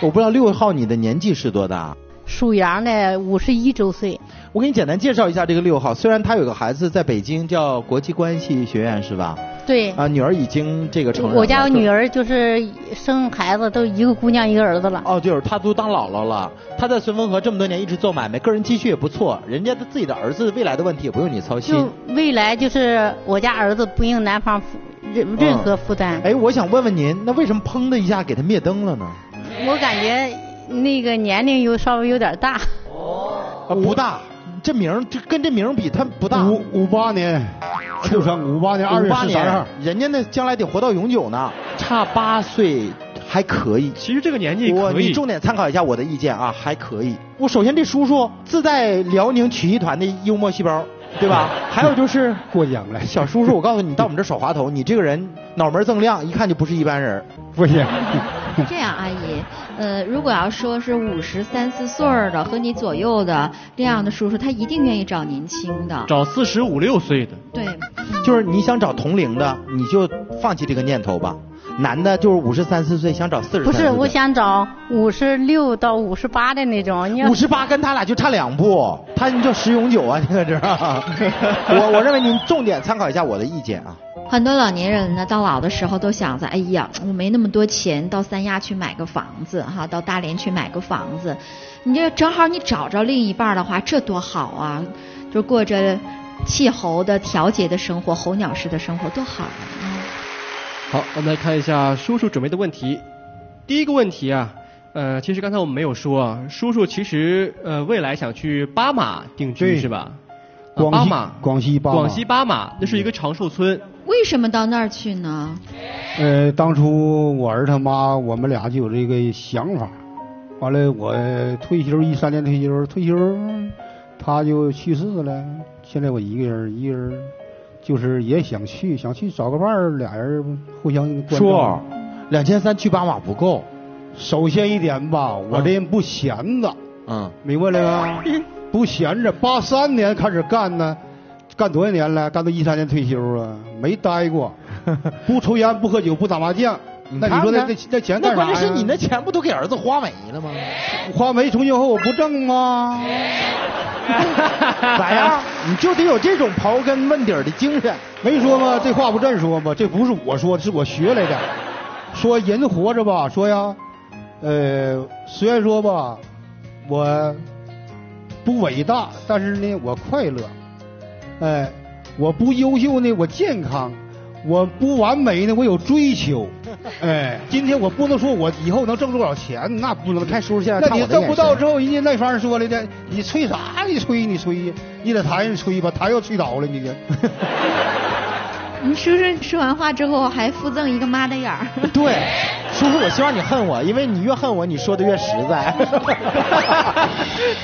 我不知道6号你的年纪是多大？属羊的51周岁。我给你简单介绍一下这个6号，虽然他有个孩子在北京叫国际关系学院是吧？对。啊，女儿已经这个成人了。我家女儿就是生孩子都一个姑娘一个儿子了。哦，就是她都当姥姥了。她在绥芬河这么多年一直做买卖，个人积蓄也不错，人家自己的儿子未来的问题也不用你操心。就未来就是我家儿子不用男方任何负担。哎，我想问问您，那为什么砰的一下给他灭灯了呢？我感觉。那个年龄稍微有点大，啊不大，这名这跟这名比他不大。58年出生，58年2月13日，人家那将来得活到永久呢，差8岁还可以。其实这个年纪可以，你重点参考一下我的意见啊，还可以。我首先这叔叔自带辽宁曲艺团的幽默细胞，对吧？还有就是过奖了，小叔叔，我告诉你，到我们这耍滑头，你这个人脑门锃亮，一看就不是一般人。不行。这样，阿姨，如果要说是53、4岁的和你左右的这样的叔叔，他一定愿意找年轻的，找45、6岁的。对，就是你想找同龄的，你就放弃这个念头吧。男的就是53、4岁，想找40。不是，我想找56到58的那种。58跟他俩就差2步，他叫10永久啊，你可知道？我认为您重点参考一下我的意见啊。很多老年人呢，到老的时候都想着，哎呀，我没那么多钱，到三亚去买个房子，哈，到大连去买个房子。你这正好你找着另一半的话，这多好啊！就过着气候的调节的生活，候鸟式的生活，多好啊！好，我们来看一下叔叔准备的问题。第一个问题啊，其实刚才我们没有说啊，叔叔其实未来想去巴马定居是吧？巴马，广西巴马，那是一个长寿村。为什么到那儿去呢？当初我儿他妈我们俩就有这个想法，完了我退休13年退休，他就去世了，现在我一个人，就是也想去找个伴儿，俩人互相关照。说，2300去巴马不够，首先一点吧，我这人不闲着，明白了吗？不闲着，83年开始干呢。干多少年了？干到13年退休了，没待过，不抽烟，不喝酒，不打麻将。那你说那钱干啥呀？那关键是你那钱不都给儿子花没了吗？花没重新后我不挣吗？咋样？你就得有这种刨根问底的精神。没说吗？这话不真说吗？这不是我说，是我学来的。说人活着吧，说呀，虽然说吧，我不伟大，但是呢，我快乐。哎，我不优秀呢，我健康；我不完美呢，我有追求。哎，今天我不能说我以后能挣多少钱，那不能。看叔叔现在，那你挣不到之后，人家那方说了的，你吹啥？你吹，你在台上吹吧，台又吹倒了你就。你叔叔说完话之后还附赠一个妈的眼儿。对，叔叔，我希望你恨我，因为你越恨我，你说的越实在。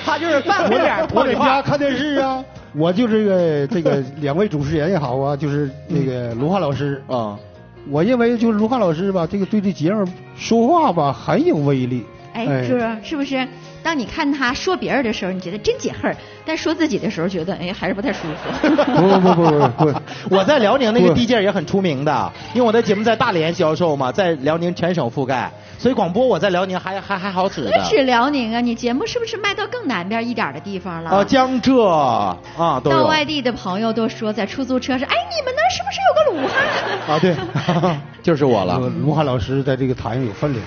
他就是半糊脸。我在家看电视啊。我就是这个两位主持人也好啊，就是那个卢汉老师啊，我认为就是卢汉老师吧，这个对这节目说话吧很有威力。哎，是不是？当你看他说别人的时候，你觉得真解恨儿；但说自己的时候，觉得哎还是不太舒服。不，我在辽宁那个地界也很出名的，因为我的节目在大连销售嘛，在辽宁全省覆盖，所以广播我在辽宁还好使的。不是辽宁啊，你节目是不是卖到更南边一点的地方了？江浙啊，都有。到外地的朋友都说，在出租车上，哎，你们那是不是有个鲁汉？啊，对，就是我了。鲁汉老师在这个台上有分量。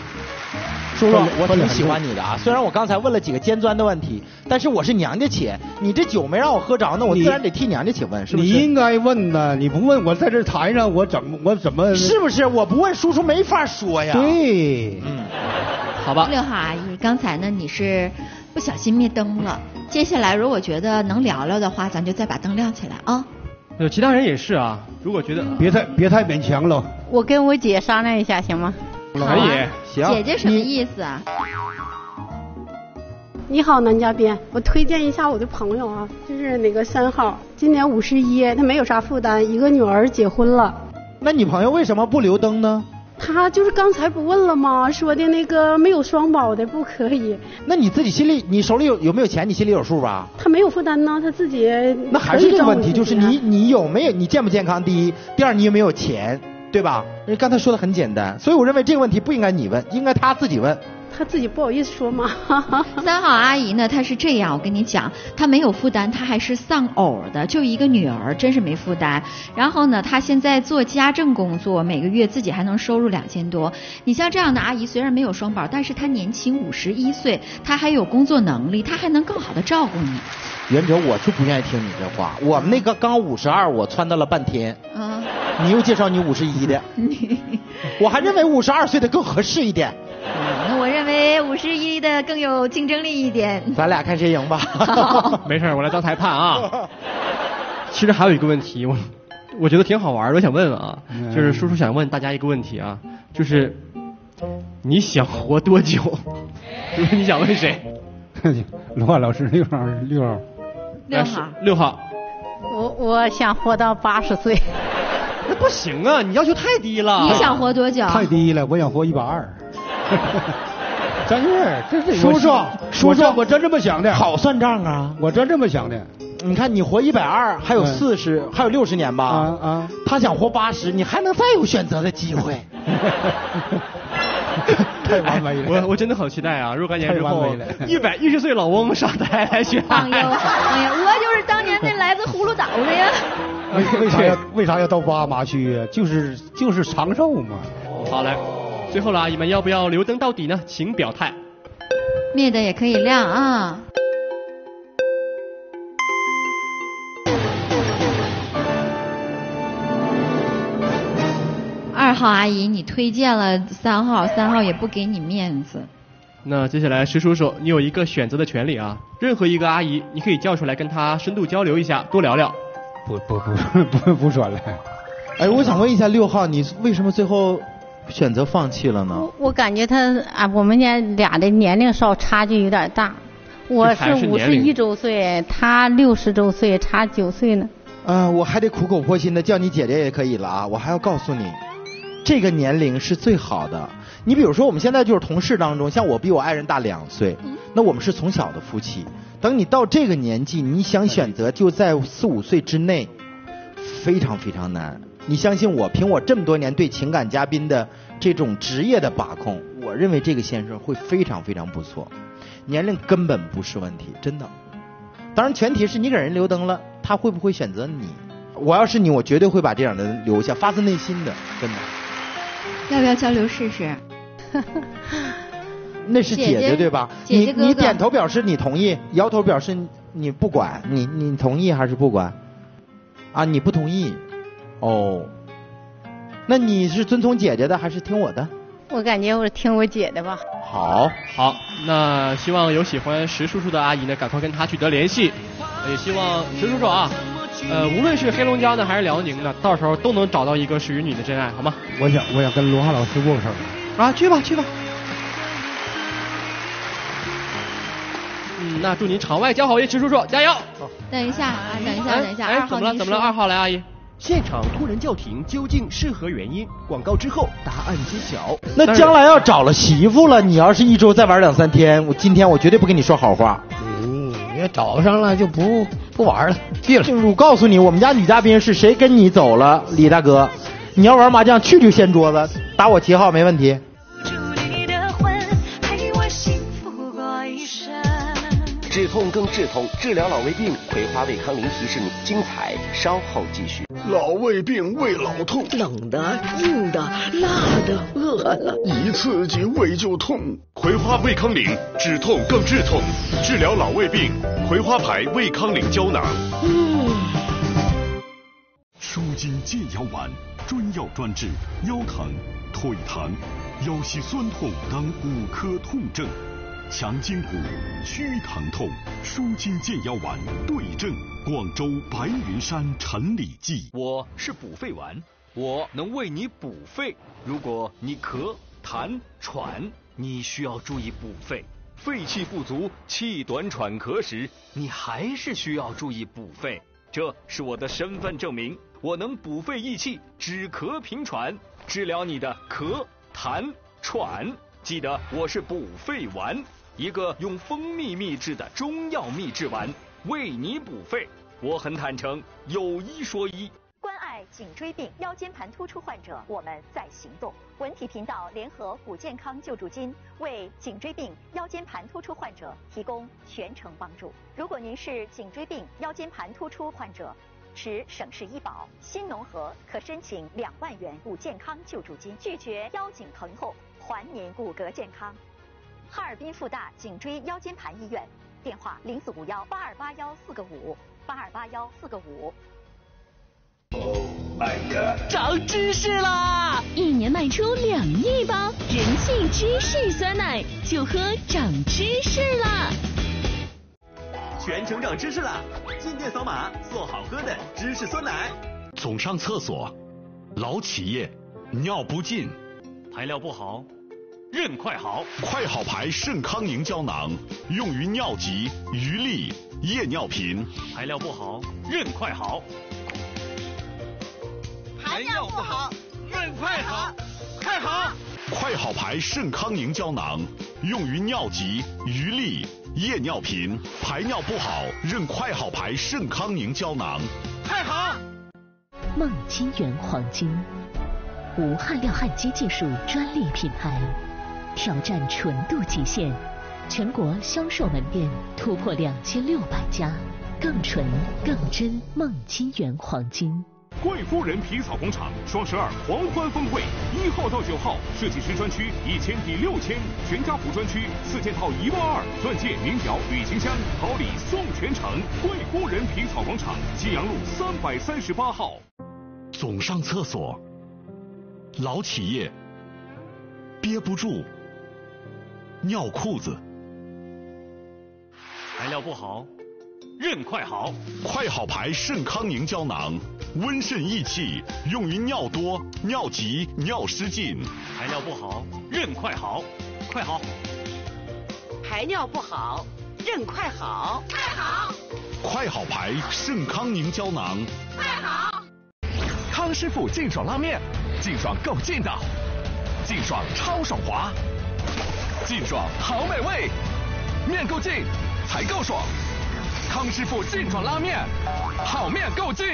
叔叔，我挺喜欢你的啊！虽然我刚才问了几个尖钻的问题，但是我是娘家且，你这酒没让我喝着，那我自然得替娘家且问，是不是？你应该问呢，你不问，我在这台上我怎么？是不是？我不问，叔叔没法说呀。对，嗯，好吧。六号阿姨，刚才呢你是不小心灭灯了，接下来如果觉得能聊聊的话，咱就再把灯亮起来啊。其他人也是啊，如果觉得别太勉强了。我跟我姐商量一下，行吗？可以，行。姐姐什么意思啊？你好，男嘉宾，我推荐一下我的朋友啊，就是那个3号，今年51，他没有啥负担，一个女儿结婚了。那你朋友为什么不留灯呢？他就是刚才不问了吗？说的那个没有双保的不可以。那你自己心里，你手里有没有钱？你心里有数吧？他没有负担呢，他自己。那还是这个问题，就是你有没有，你健不健康？第一，第二，你有没有钱？对吧？人刚才说的很简单，所以我认为这个问题不应该你问，应该他自己问。他自己不好意思说嘛。3号阿姨呢，她是这样，我跟你讲，她没有负担，她还是丧偶的，就一个女儿，真是没负担。然后呢，她现在做家政工作，每个月自己还能收入2000多。你像这样的阿姨，虽然没有双保，但是她年轻51岁，她还有工作能力，她还能更好的照顾你。袁哲，我就不愿意听你这话。我们那个刚52，我撺掇了半天。啊。你又介绍你51的。我还认为52岁的更合适一点。我认为51的更有竞争力一点。咱俩看谁赢吧。没事，我来当裁判啊。其实还有一个问题，我觉得挺好玩的，我想问问啊，就是叔叔想问大家一个问题啊，就是你想活多久？你想问谁？罗汉老师，6号。6号。我想活到80岁。那不行啊，你要求太低了。你想活多久？太低了，我想活120。真是，真是叔叔，我真这么想的。好算账啊！我真这么想的。你看，你活120，还有40，还有60年吧。啊！他想活80，你还能再有选择的机会。太完美了！我真的好期待啊！若干年之后，110岁老翁上台来选。哎呀，我就是当年那来自葫芦岛的呀。为啥要到8麻区啊？就是长寿嘛。好嘞。最后了，你们要不要留灯到底呢？请表态。灭的也可以亮啊。2号阿姨，你推荐了3号，3号也不给你面子。那接下来石叔叔，你有一个选择的权利啊！任何一个阿姨，你可以叫出来跟她深度交流一下，多聊聊。不说了。哎，我想问一下6号，你为什么最后？选择放弃了呢？我感觉他啊，我们家俩的年龄稍差距有点大，我是51周岁，他60周岁，差9岁呢。我还得苦口婆心的叫你姐姐也可以了啊！我还要告诉你，这个年龄是最好的。你比如说，我们现在就是同事当中，像我比我爱人大2岁，那我们是从小的夫妻。等你到这个年纪，你想选择就在4、5岁之内，非常非常难。你相信我，凭我这么多年对情感嘉宾的这种职业的把控，我认为这个先生会非常非常不错，年龄根本不是问题，真的。当然前提是你给人留灯了，他会不会选择你？我要是你，我绝对会把这样的人留下，发自内心的，真的。要不要交流试试？那是姐姐对吧？姐姐哥哥，你点头表示你同意，摇头表示你不管，你同意还是不管？啊，你不同意。哦，那你是遵从姐姐的还是听我的？我感觉我是听我姐的吧。好，那希望有喜欢石叔叔的阿姨呢，赶快跟他取得联系。也希望石叔叔啊，无论是黑龙江的还是辽宁的，到时候都能找到一个属于你的真爱，好吗？我想跟罗汉老师握个手。啊，去吧。那祝您场外交好运，石叔叔加油！等一下，等一下，等一下，哎，怎么了？2号来，阿姨。现场突然叫停，究竟是何原因？广告之后答案揭晓。那将来要找了媳妇了，你要是一周再玩2、3天，今天我绝对不跟你说好话。要找上了就不玩了，去了。我告诉你，我们家女嘉宾是谁跟你走了，李大哥，你要玩麻将去就掀桌子，打我7号没问题。 止痛更止痛，治疗老胃病，葵花胃康灵提示你。精彩稍后继续。老胃病胃老痛，冷的、硬的、辣的，饿了，一刺激胃就痛。葵花胃康灵，止痛更止痛，治疗老胃病，葵花牌胃康灵胶囊。舒筋健腰丸，专药专治腰疼、腿疼、腰膝酸痛等5科痛症。 强筋骨、祛疼痛，舒筋健腰丸对症。广州白云山陈李济，我是补肺丸，我能为你补肺。如果你咳、痰、喘，你需要注意补肺。肺气不足、气短喘咳时，你还是需要注意补肺。这是我的身份证明，我能补肺益气、止咳平喘，治疗你的咳、痰、喘。记得我是补肺丸。 一个用蜂蜜秘制的中药秘制丸，为你补肺。我很坦诚，有一说一。关爱颈椎病、腰间盘突出患者，我们在行动。文体频道联合虎健康救助金，为颈椎病、腰间盘突出患者提供全程帮助。如果您是颈椎病、腰间盘突出患者，持省市医保、新农合可申请2万元虎健康救助金，拒绝腰颈疼痛，还您骨骼健康。 哈尔滨复大颈椎腰间盘医院，电话0451828145，828145。Oh my god！ 长知识啦！1年卖出2亿包，人气芝士酸奶就喝长知识啦！全程长知识啦！进店扫码做好喝的芝士酸奶。总上厕所，老起夜，尿不尽，排尿不好。 任快好，快好牌肾康宁胶囊用于尿急、余沥、夜尿频。排尿不好，任快好。排尿不好，任快好，快好。快好牌肾康宁胶囊用于尿急、余沥、夜尿频。排尿不好，任快好牌肾康宁胶囊。快好。梦金源黄金，无焊料焊接技术专利品牌。 挑战纯度极限，全国销售门店突破2600家，更纯更真梦金源黄金。贵夫人皮草工厂双12狂欢峰会，1号到9号，设计师专区1000抵6000，全家福专区4000套12000，钻戒、名表、旅行箱好礼送全城。贵夫人皮草广场西洋路338号。总上厕所，老起夜，憋不住。 尿裤子，排尿不好，任快好。快好牌肾康宁胶囊，温肾益气，用于尿多、尿急、尿失禁。排尿不好，任快好，快好。排尿不好，任快好，快好。快好牌肾康宁胶囊，快好。康师傅劲爽拉面，劲爽够劲的，劲爽超爽滑。 劲爽好美味，面够劲才够爽。康师傅劲爽拉面，好面够劲。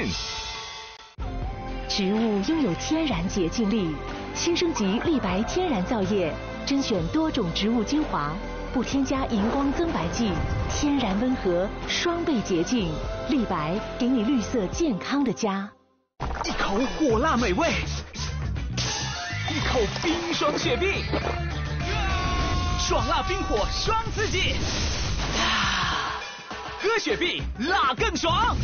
植物拥有天然洁净力，新升级丽白天然皂液，甄选多种植物精华，不添加荧光增白剂，天然温和，双倍洁净。丽白给你绿色健康的家。一口火辣美味，一口冰霜雪碧。 爽辣冰火双刺激，啊，喝雪碧辣更爽。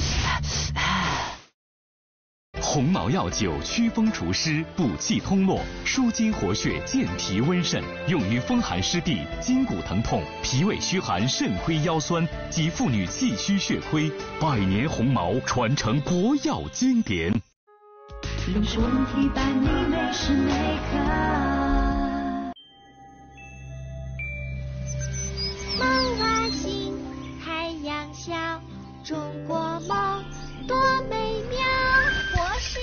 鸿茅药酒祛风除湿，补气通络，舒筋活血，健脾温肾，用于风寒湿痹、筋骨疼痛、脾胃虚寒、肾亏腰酸及妇女气虚血亏。100年鸿茅传承国药经典。人生问题伴你每时每刻。 梦唤醒太阳笑，中国梦多美妙。国事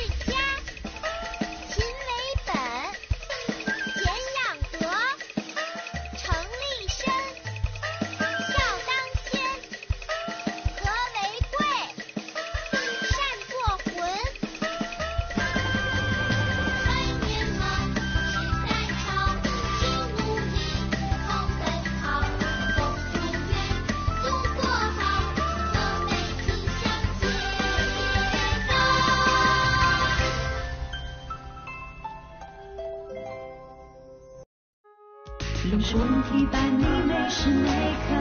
种种问题伴你每时每刻。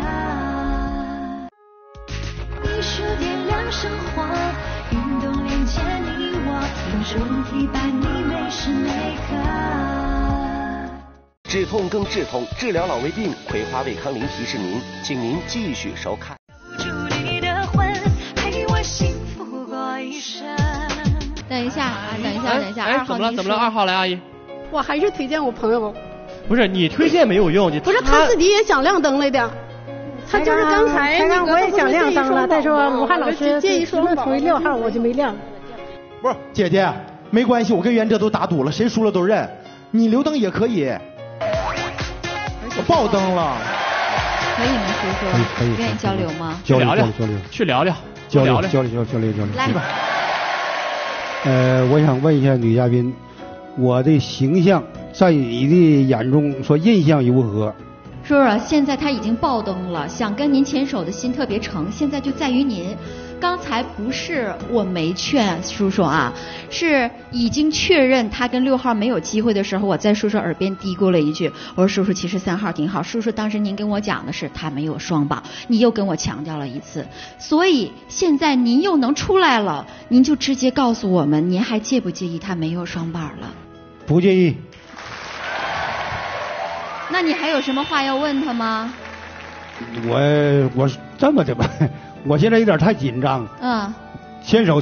艺术点亮生活，运动连接你我，种种问题伴你每时每刻。止痛更治痛，治疗老胃病，葵花胃康灵提示您，请您继续收看。 等一下，哎，怎么了？2号来，阿姨。我还是推荐我朋友。不是你推荐没有用，你不是他自己也想亮灯来的，他就是刚才那个我也想亮灯了，再说武汉老师建议说属于6号，我就没亮。不是姐姐，没关系，我跟袁哲都打赌了，谁输了都认。你留灯也可以，我爆灯了。可以吗，叔叔？愿意交流吗？去聊聊。来吧。 我想问一下女嘉宾，我的形象在你的眼中说印象如何？叔叔，现在他已经爆灯了，想跟您牵手的心特别诚，现在就在于您。刚才不是我没劝叔叔啊，是已经确认他跟6号没有机会的时候，我在叔叔耳边嘀咕了一句，我说叔叔其实3号挺好，叔叔当时您跟我讲的是他没有双保，你又跟我强调了一次，所以现在您又能出来了，您就直接告诉我们，您还介不介意他没有双保了？不介意。那你还有什么话要问他吗？我这么的吧。 我现在有点太紧张了。嗯，牵手。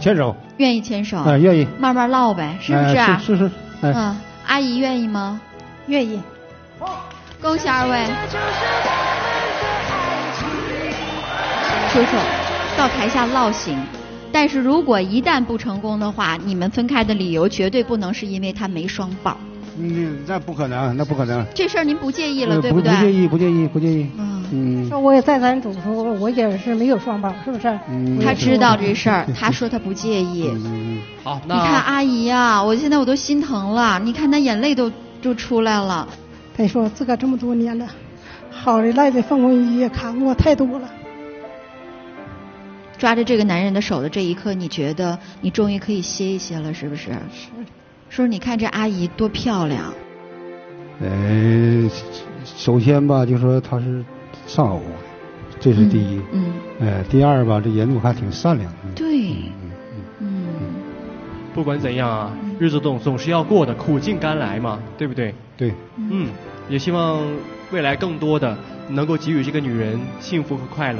愿意牵手？啊，愿意。慢慢唠呗，是不是？是。嗯，阿姨愿意吗？愿意。恭喜2位。叔叔，到台下唠行，但是如果一旦不成功的话，你们分开的理由绝对不能是因为他没双保。嗯，那不可能。这事儿您不介意了，对不对？不介意。嗯，那我也再三嘱咐，我也是没有双保，是不是？嗯，他知道这事儿，他说他不介意。好，那你看阿姨啊，我现在都心疼了，你看她眼泪都出来了。得说自个这么多年了，好的赖的凤凰医也看过太多了。抓着这个男人的手的这一刻，你觉得你终于可以歇一歇了，是不是？是。叔叔，你看这阿姨多漂亮。首先吧，就说她是。 上偶，这是第一。嗯。第二吧，这人我还挺善良的。对。不管怎样啊，日子总是要过的，苦尽甘来嘛，对不对？对。嗯，也希望未来更多的能够给予这个女人幸福和快乐，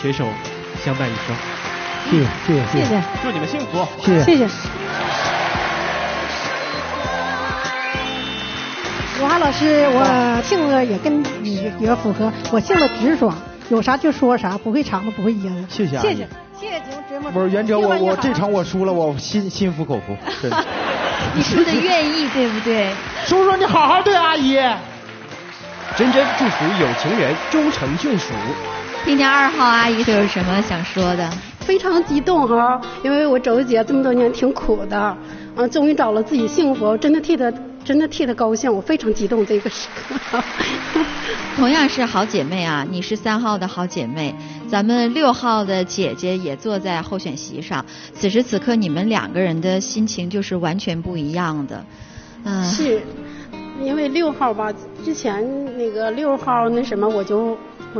携手相伴一生。谢谢。祝你们幸福。谢谢。武汉老师，我性格也跟你也符合，我性格直爽，有啥就说啥，不会藏的，不会掖着。谢谢节目。不是袁哲，我这场我输了，我心服口服。对你输的愿意，对不对？叔叔，你好好对阿姨。真祝福有情人终成眷属。听见2号阿姨都有什么想说的？非常激动哈，因为我周姐这么多年挺苦的，终于找了自己幸福，真的替她高兴，我非常激动这个时刻。同样是好姐妹啊，你是3号的好姐妹，咱们6号的姐姐也坐在候选席上。此时此刻，你们2个人的心情就是完全不一样的。是，因为6号吧，之前那个6号那什么，我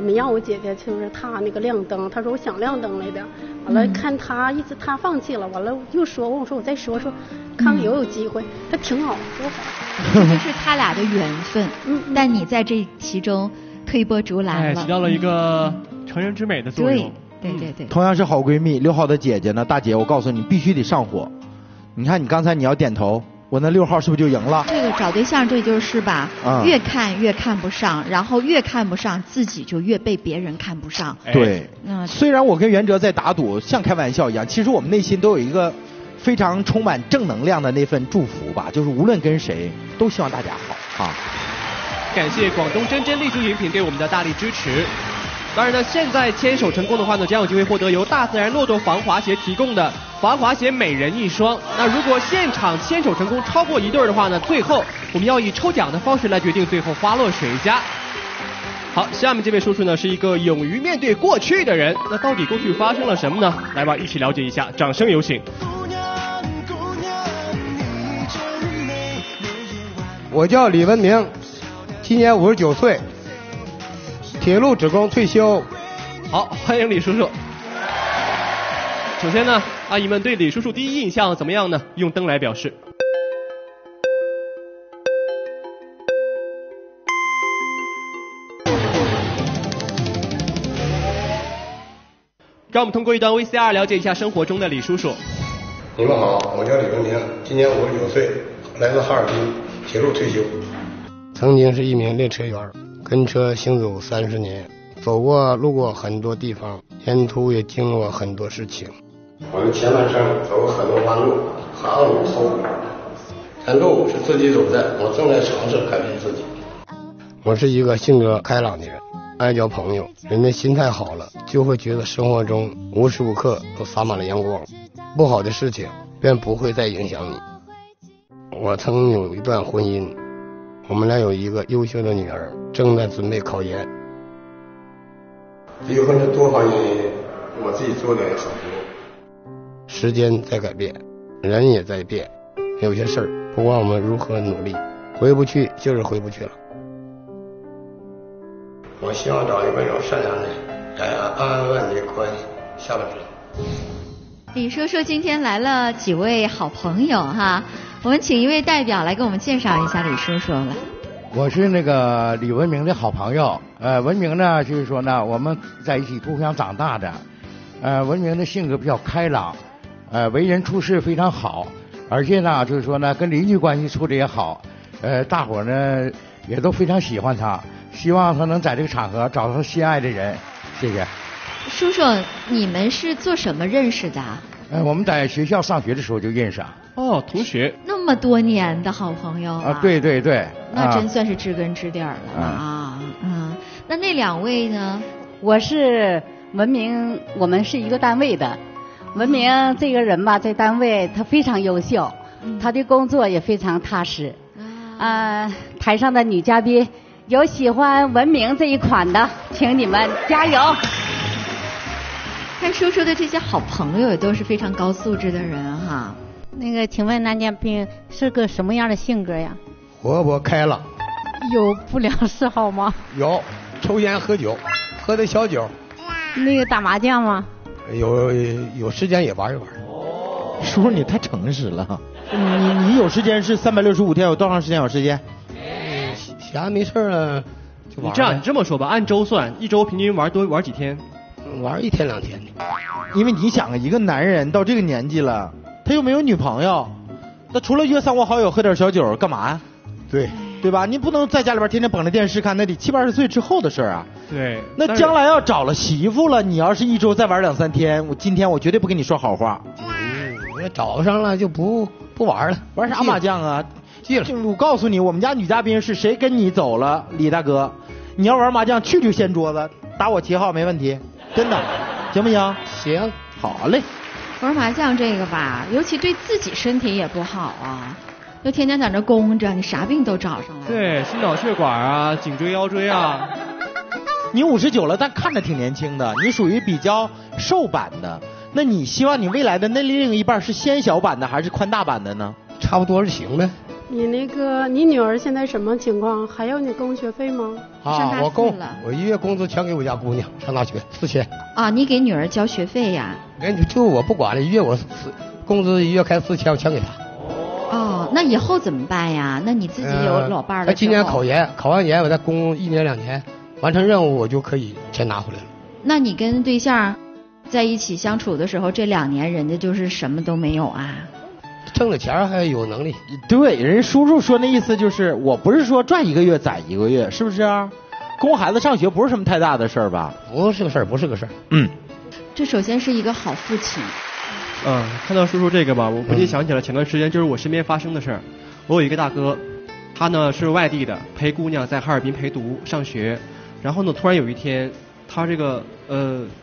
没让我姐姐，就是她那个亮灯，她说我想亮灯来的。完了，看他一直他放弃了，完了又说我说我再说说，看看有没有机会，他挺好，多好。这是他俩的缘分，但你在这其中推波助澜了，起到了一个成人之美的作用。对。同样是好闺蜜，6号的姐姐呢，大姐，我告诉你必须得上火。你看你刚才你要点头，我那6号是不是就赢了？这个找对象这就是吧，越看不上，然后越看不上自己就越被别人看不上。对，虽然我跟袁哲在打赌，像开玩笑一样，其实我们内心都有一个非常充满正能量的那份祝福吧，就是无论跟谁都希望大家好啊。感谢广东真丽珠饮品对我们的大力支持。当然呢，现在牵手成功的话呢，将有机会获得由大自然骆驼防滑鞋提供的。 防滑鞋每人一双。那如果现场牵手成功超过一对的话呢，最后我们要以抽奖的方式来决定最后花落谁家。好，下面这位叔叔呢是一个勇于面对过去的人。那到底过去发生了什么呢？来吧，一起了解一下，掌声有请。我叫李文明，今年59岁，铁路职工退休。好，欢迎李叔叔。首先呢，阿姨们对李叔叔第一印象怎么样呢？用灯来表示。 让我们通过一段 VCR 了解一下生活中的李叔叔。你们好，我叫李文宁，今年59岁，来自哈尔滨，铁路退休。曾经是一名列车员，跟车行走30年，走过路过很多地方，沿途也经过很多事情。我们前半生走过很多弯路，行路透骨，但路是自己走的。我正在尝试改变自己。我是一个性格开朗的人。 爱交朋友，人的心态好了，就会觉得生活中无时无刻都洒满了阳光，不好的事情便不会再影响你。我曾有一段婚姻，我们俩有一个优秀的女儿，正在准备考研。离婚是多方原因，我自己做的也很多。时间在改变，人也在变，有些事儿不管我们如何努力，回不去就是回不去了。 我希望找一个有善良的人，安安稳稳的过下半生。李叔叔今天来了几位好朋友哈，我们请一位代表来给我们介绍一下李叔叔了。我是那个李文明的好朋友，文明呢就是说呢，我们在一起互相长大的，文明的性格比较开朗，为人处事非常好，而且呢就是说呢跟邻居关系处的也好，大伙呢也都非常喜欢他。 希望他能在这个场合找到心爱的人，谢谢。叔叔，你们是做什么认识的？我们在学校上学的时候就认识啊。哦，同学。那么多年的好朋友啊！对对对。那真算是知根知底儿了啊！嗯，那两位呢？我是文明，我们是一个单位的。文明这个人吧，在单位他非常优秀，他的工作也非常踏实。啊。台上的女嘉宾。 有喜欢文明这一款的，请你们加油！看叔叔的这些好朋友也都是非常高素质的人哈。那个，请问男嘉宾是个什么样的性格呀？活泼开朗。有不良嗜好吗？有，抽烟喝酒，喝的小酒。那个打麻将吗？有时间也玩一玩。哦。叔叔你太诚实了。你有时间是365天，有多长时间有时间？ 闲没事了，就玩。你这么说吧，按周算，一周平均多玩几天？玩1天2天的。因为你想，一个男人到这个年纪了，他又没有女朋友，那除了约3、5好友喝点小酒，干嘛呀？对，对吧？你不能在家里边天天捧着电视看，那得70、80岁之后的事啊。对。那将来要找了媳妇了，你要是一周再玩2、3天，今天我绝对不跟你说好话。那找上了就不玩了，玩啥麻将啊？ 我告诉你，我们家女嘉宾是谁跟你走了，李大哥，你要玩麻将去就掀桌子，打我7号没问题，真的，行不行？行，好嘞。玩麻将这个吧，尤其对自己身体也不好啊，又天天在那弓着，你啥病都找上了。对，心脑血管啊，颈椎、腰椎啊。你59了，但看着挺年轻的，你属于比较瘦版的。那你希望你未来的那另一半是纤小版的还是宽大版的呢？差不多就行呗。 你那个，你女儿现在什么情况？还要你供学费吗？啊，我供了，我1月工资全给我家姑娘上大学4000。啊，你给女儿交学费呀？就我不管了，1月我工资1月开4000，我全给她。哦，那以后怎么办呀？那你自己有老伴了。今年考研，考完研我再供1年2年，完成任务我就可以钱拿回来了。那你跟对象在一起相处的时候，这2年人家就是什么都没有啊？ 挣了钱还有能力，对，人叔叔说那意思就是，我不是说赚1个月攒1个月，是不是啊？供孩子上学不是什么太大的事儿吧？不是个事儿，不是个事儿。嗯，这首先是一个好父亲。嗯，看到叔叔这个吧，我不禁想起了前段时间就是我身边发生的事儿。我有一个大哥，他呢是外地的，陪姑娘在哈尔滨陪读上学，然后呢突然有一天，他这个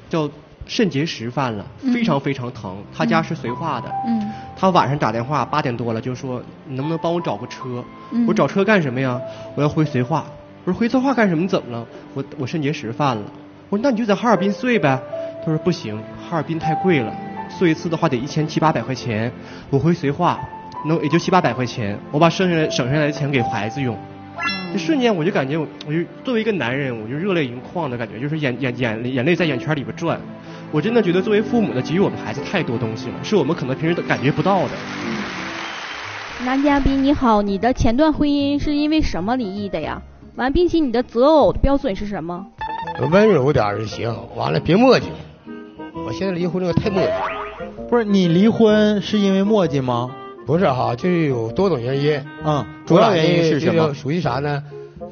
叫。 肾结石犯了，非常非常疼。他家是绥化的，他晚上打电话8点多了，就说你能不能帮我找个车？我找车干什么呀？我要回绥化。我说回绥化干什么？怎么了？我肾结石犯了。我说那你就在哈尔滨睡呗。他说不行，哈尔滨太贵了，睡一次的话得1700、800块钱。我回绥化能也就700、800块钱，我把省下来的钱给孩子用。一瞬间我就感觉，我就作为一个男人，我就热泪盈眶的感觉，就是眼泪在眼圈里边转。我真的觉得作为父母的给予我们孩子太多东西了，是我们可能平时都感觉不到的。男嘉宾你好，你的前段婚姻是因为什么离异的呀？完，并且你的择偶标准是什么？温柔点就行，完了别磨叽。我现在离婚这个太磨叽了。不是你离婚是因为磨叽吗？不是哈，就是有多种原因。嗯，主要原因是什么？属于啥呢？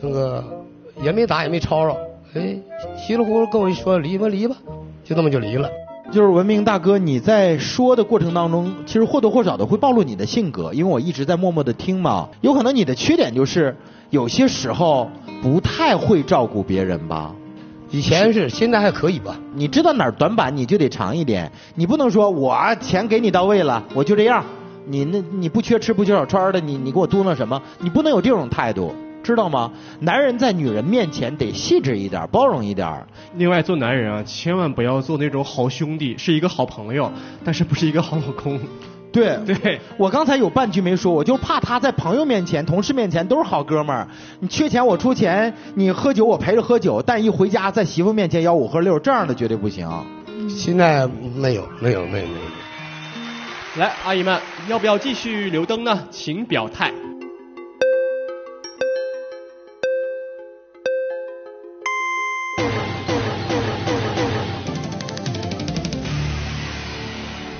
那个也没打也没吵吵，哎，稀里糊涂跟我一说离吧离吧，就这么就离了。就是文明大哥，你在说的过程当中，其实或多或少的会暴露你的性格，因为我一直在默默的听嘛。有可能你的缺点就是有些时候不太会照顾别人吧。以前是，现在还可以吧。你知道哪儿短板你就得长一点，你不能说我钱给你到位了我就这样，你不缺吃不缺少穿的，你给我嘟囔什么？你不能有这种态度，知道吗？男人在女人面前得细致一点，包容一点。另外，做男人啊，千万不要做那种好兄弟，是一个好朋友，但是不是一个好老公。对，我刚才有半句没说，我就怕他在朋友面前、同事面前都是好哥们儿。你缺钱我出钱，你喝酒我陪着喝酒，但一回家在媳妇面前吆五喝六，这样的绝对不行。现在没有。来，阿姨们，要不要继续留灯呢？请表态。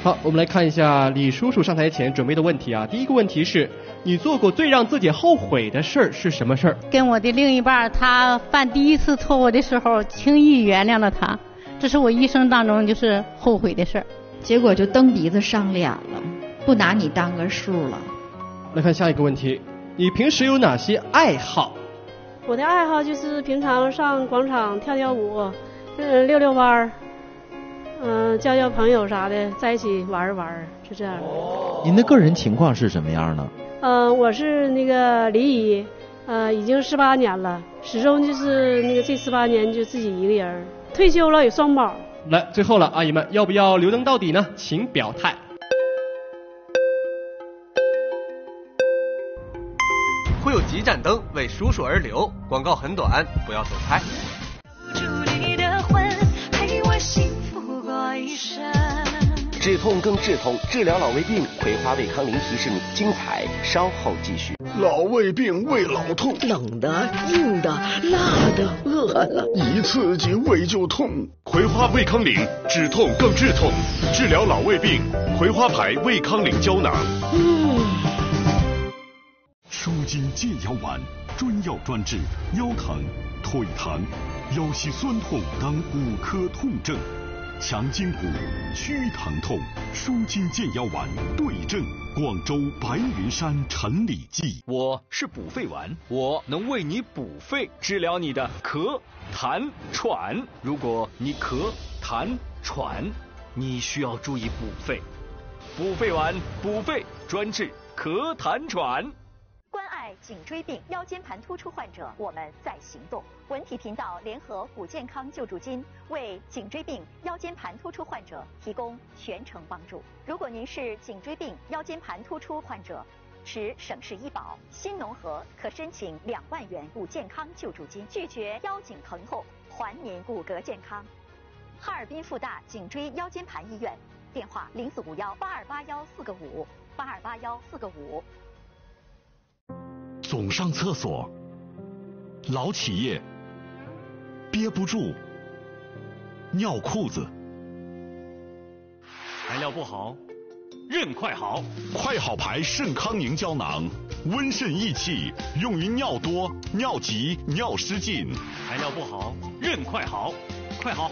好，我们来看一下李叔叔上台前准备的问题啊。第一个问题是，你做过最让自己后悔的事儿是什么事儿？跟我的另一半，他犯第一次错误的时候，轻易原谅了他，这是我一生当中就是后悔的事儿。结果就蹬鼻子上脸了，不拿你当个数了。来看下一个问题，你平时有哪些爱好？我的爱好就是平常上广场跳跳舞，溜溜弯儿。交朋友啥的，在一起玩一玩，是这样的。您的个人情况是什么样呢？我是那个离异，已经18年了，始终就是那个这18年就自己一个人，退休了有双保。来，最后了，阿姨们，要不要留灯到底呢？请表态。会有几盏灯为叔叔而留，广告很短，不要走开。止痛更治痛，治疗老胃病，葵花胃康灵提示你，精彩稍后继续。老胃病胃老痛，冷的、硬的、辣的、饿了，一刺激胃就痛。葵花胃康灵，止痛更治痛，治疗老胃病，葵花牌胃康灵胶囊。舒筋健腰丸，专药专治腰疼、腿疼、腰膝酸痛等5颗痛症。强筋骨、祛疼痛，舒筋健腰丸对症。广州白云山陈李济，我是补肺丸，我能为你补肺，治疗你的咳、痰、喘。如果你咳、痰、喘，你需要注意补肺。补肺丸补肺，专治咳、痰、喘。关爱颈椎病、腰间盘突出患者，我们在行动。文体频道联合虎健康救助金，为颈椎病、腰间盘突出患者提供全程帮助。如果您是颈椎病、腰间盘突出患者，持省市医保、新农合可申请2万元虎健康救助金，拒绝腰颈疼痛，还您骨骼健康。哈尔滨复大颈椎腰间盘医院，电话0451828145828145。总上厕所，老企业，憋不住，尿裤子。排尿不好，认快好，快好牌肾康宁胶囊，温肾益气，用于尿多、尿急、尿失禁。排尿不好，认快好，快好。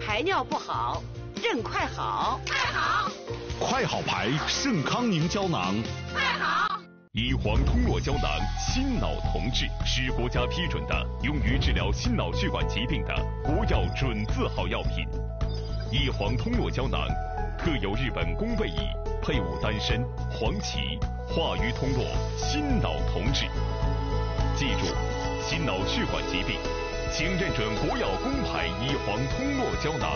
排尿不好，认快好，快好。快好牌肾康宁胶囊，快好。乙黄通络胶囊，心脑同治，是国家批准的用于治疗心脑血管疾病的国药准字号药品。乙黄通络胶囊特有日本宫卫乙，配伍丹参、黄芪，化瘀通络，心脑同治。记住，心脑血管疾病，请认准国药工牌乙黄通络胶囊。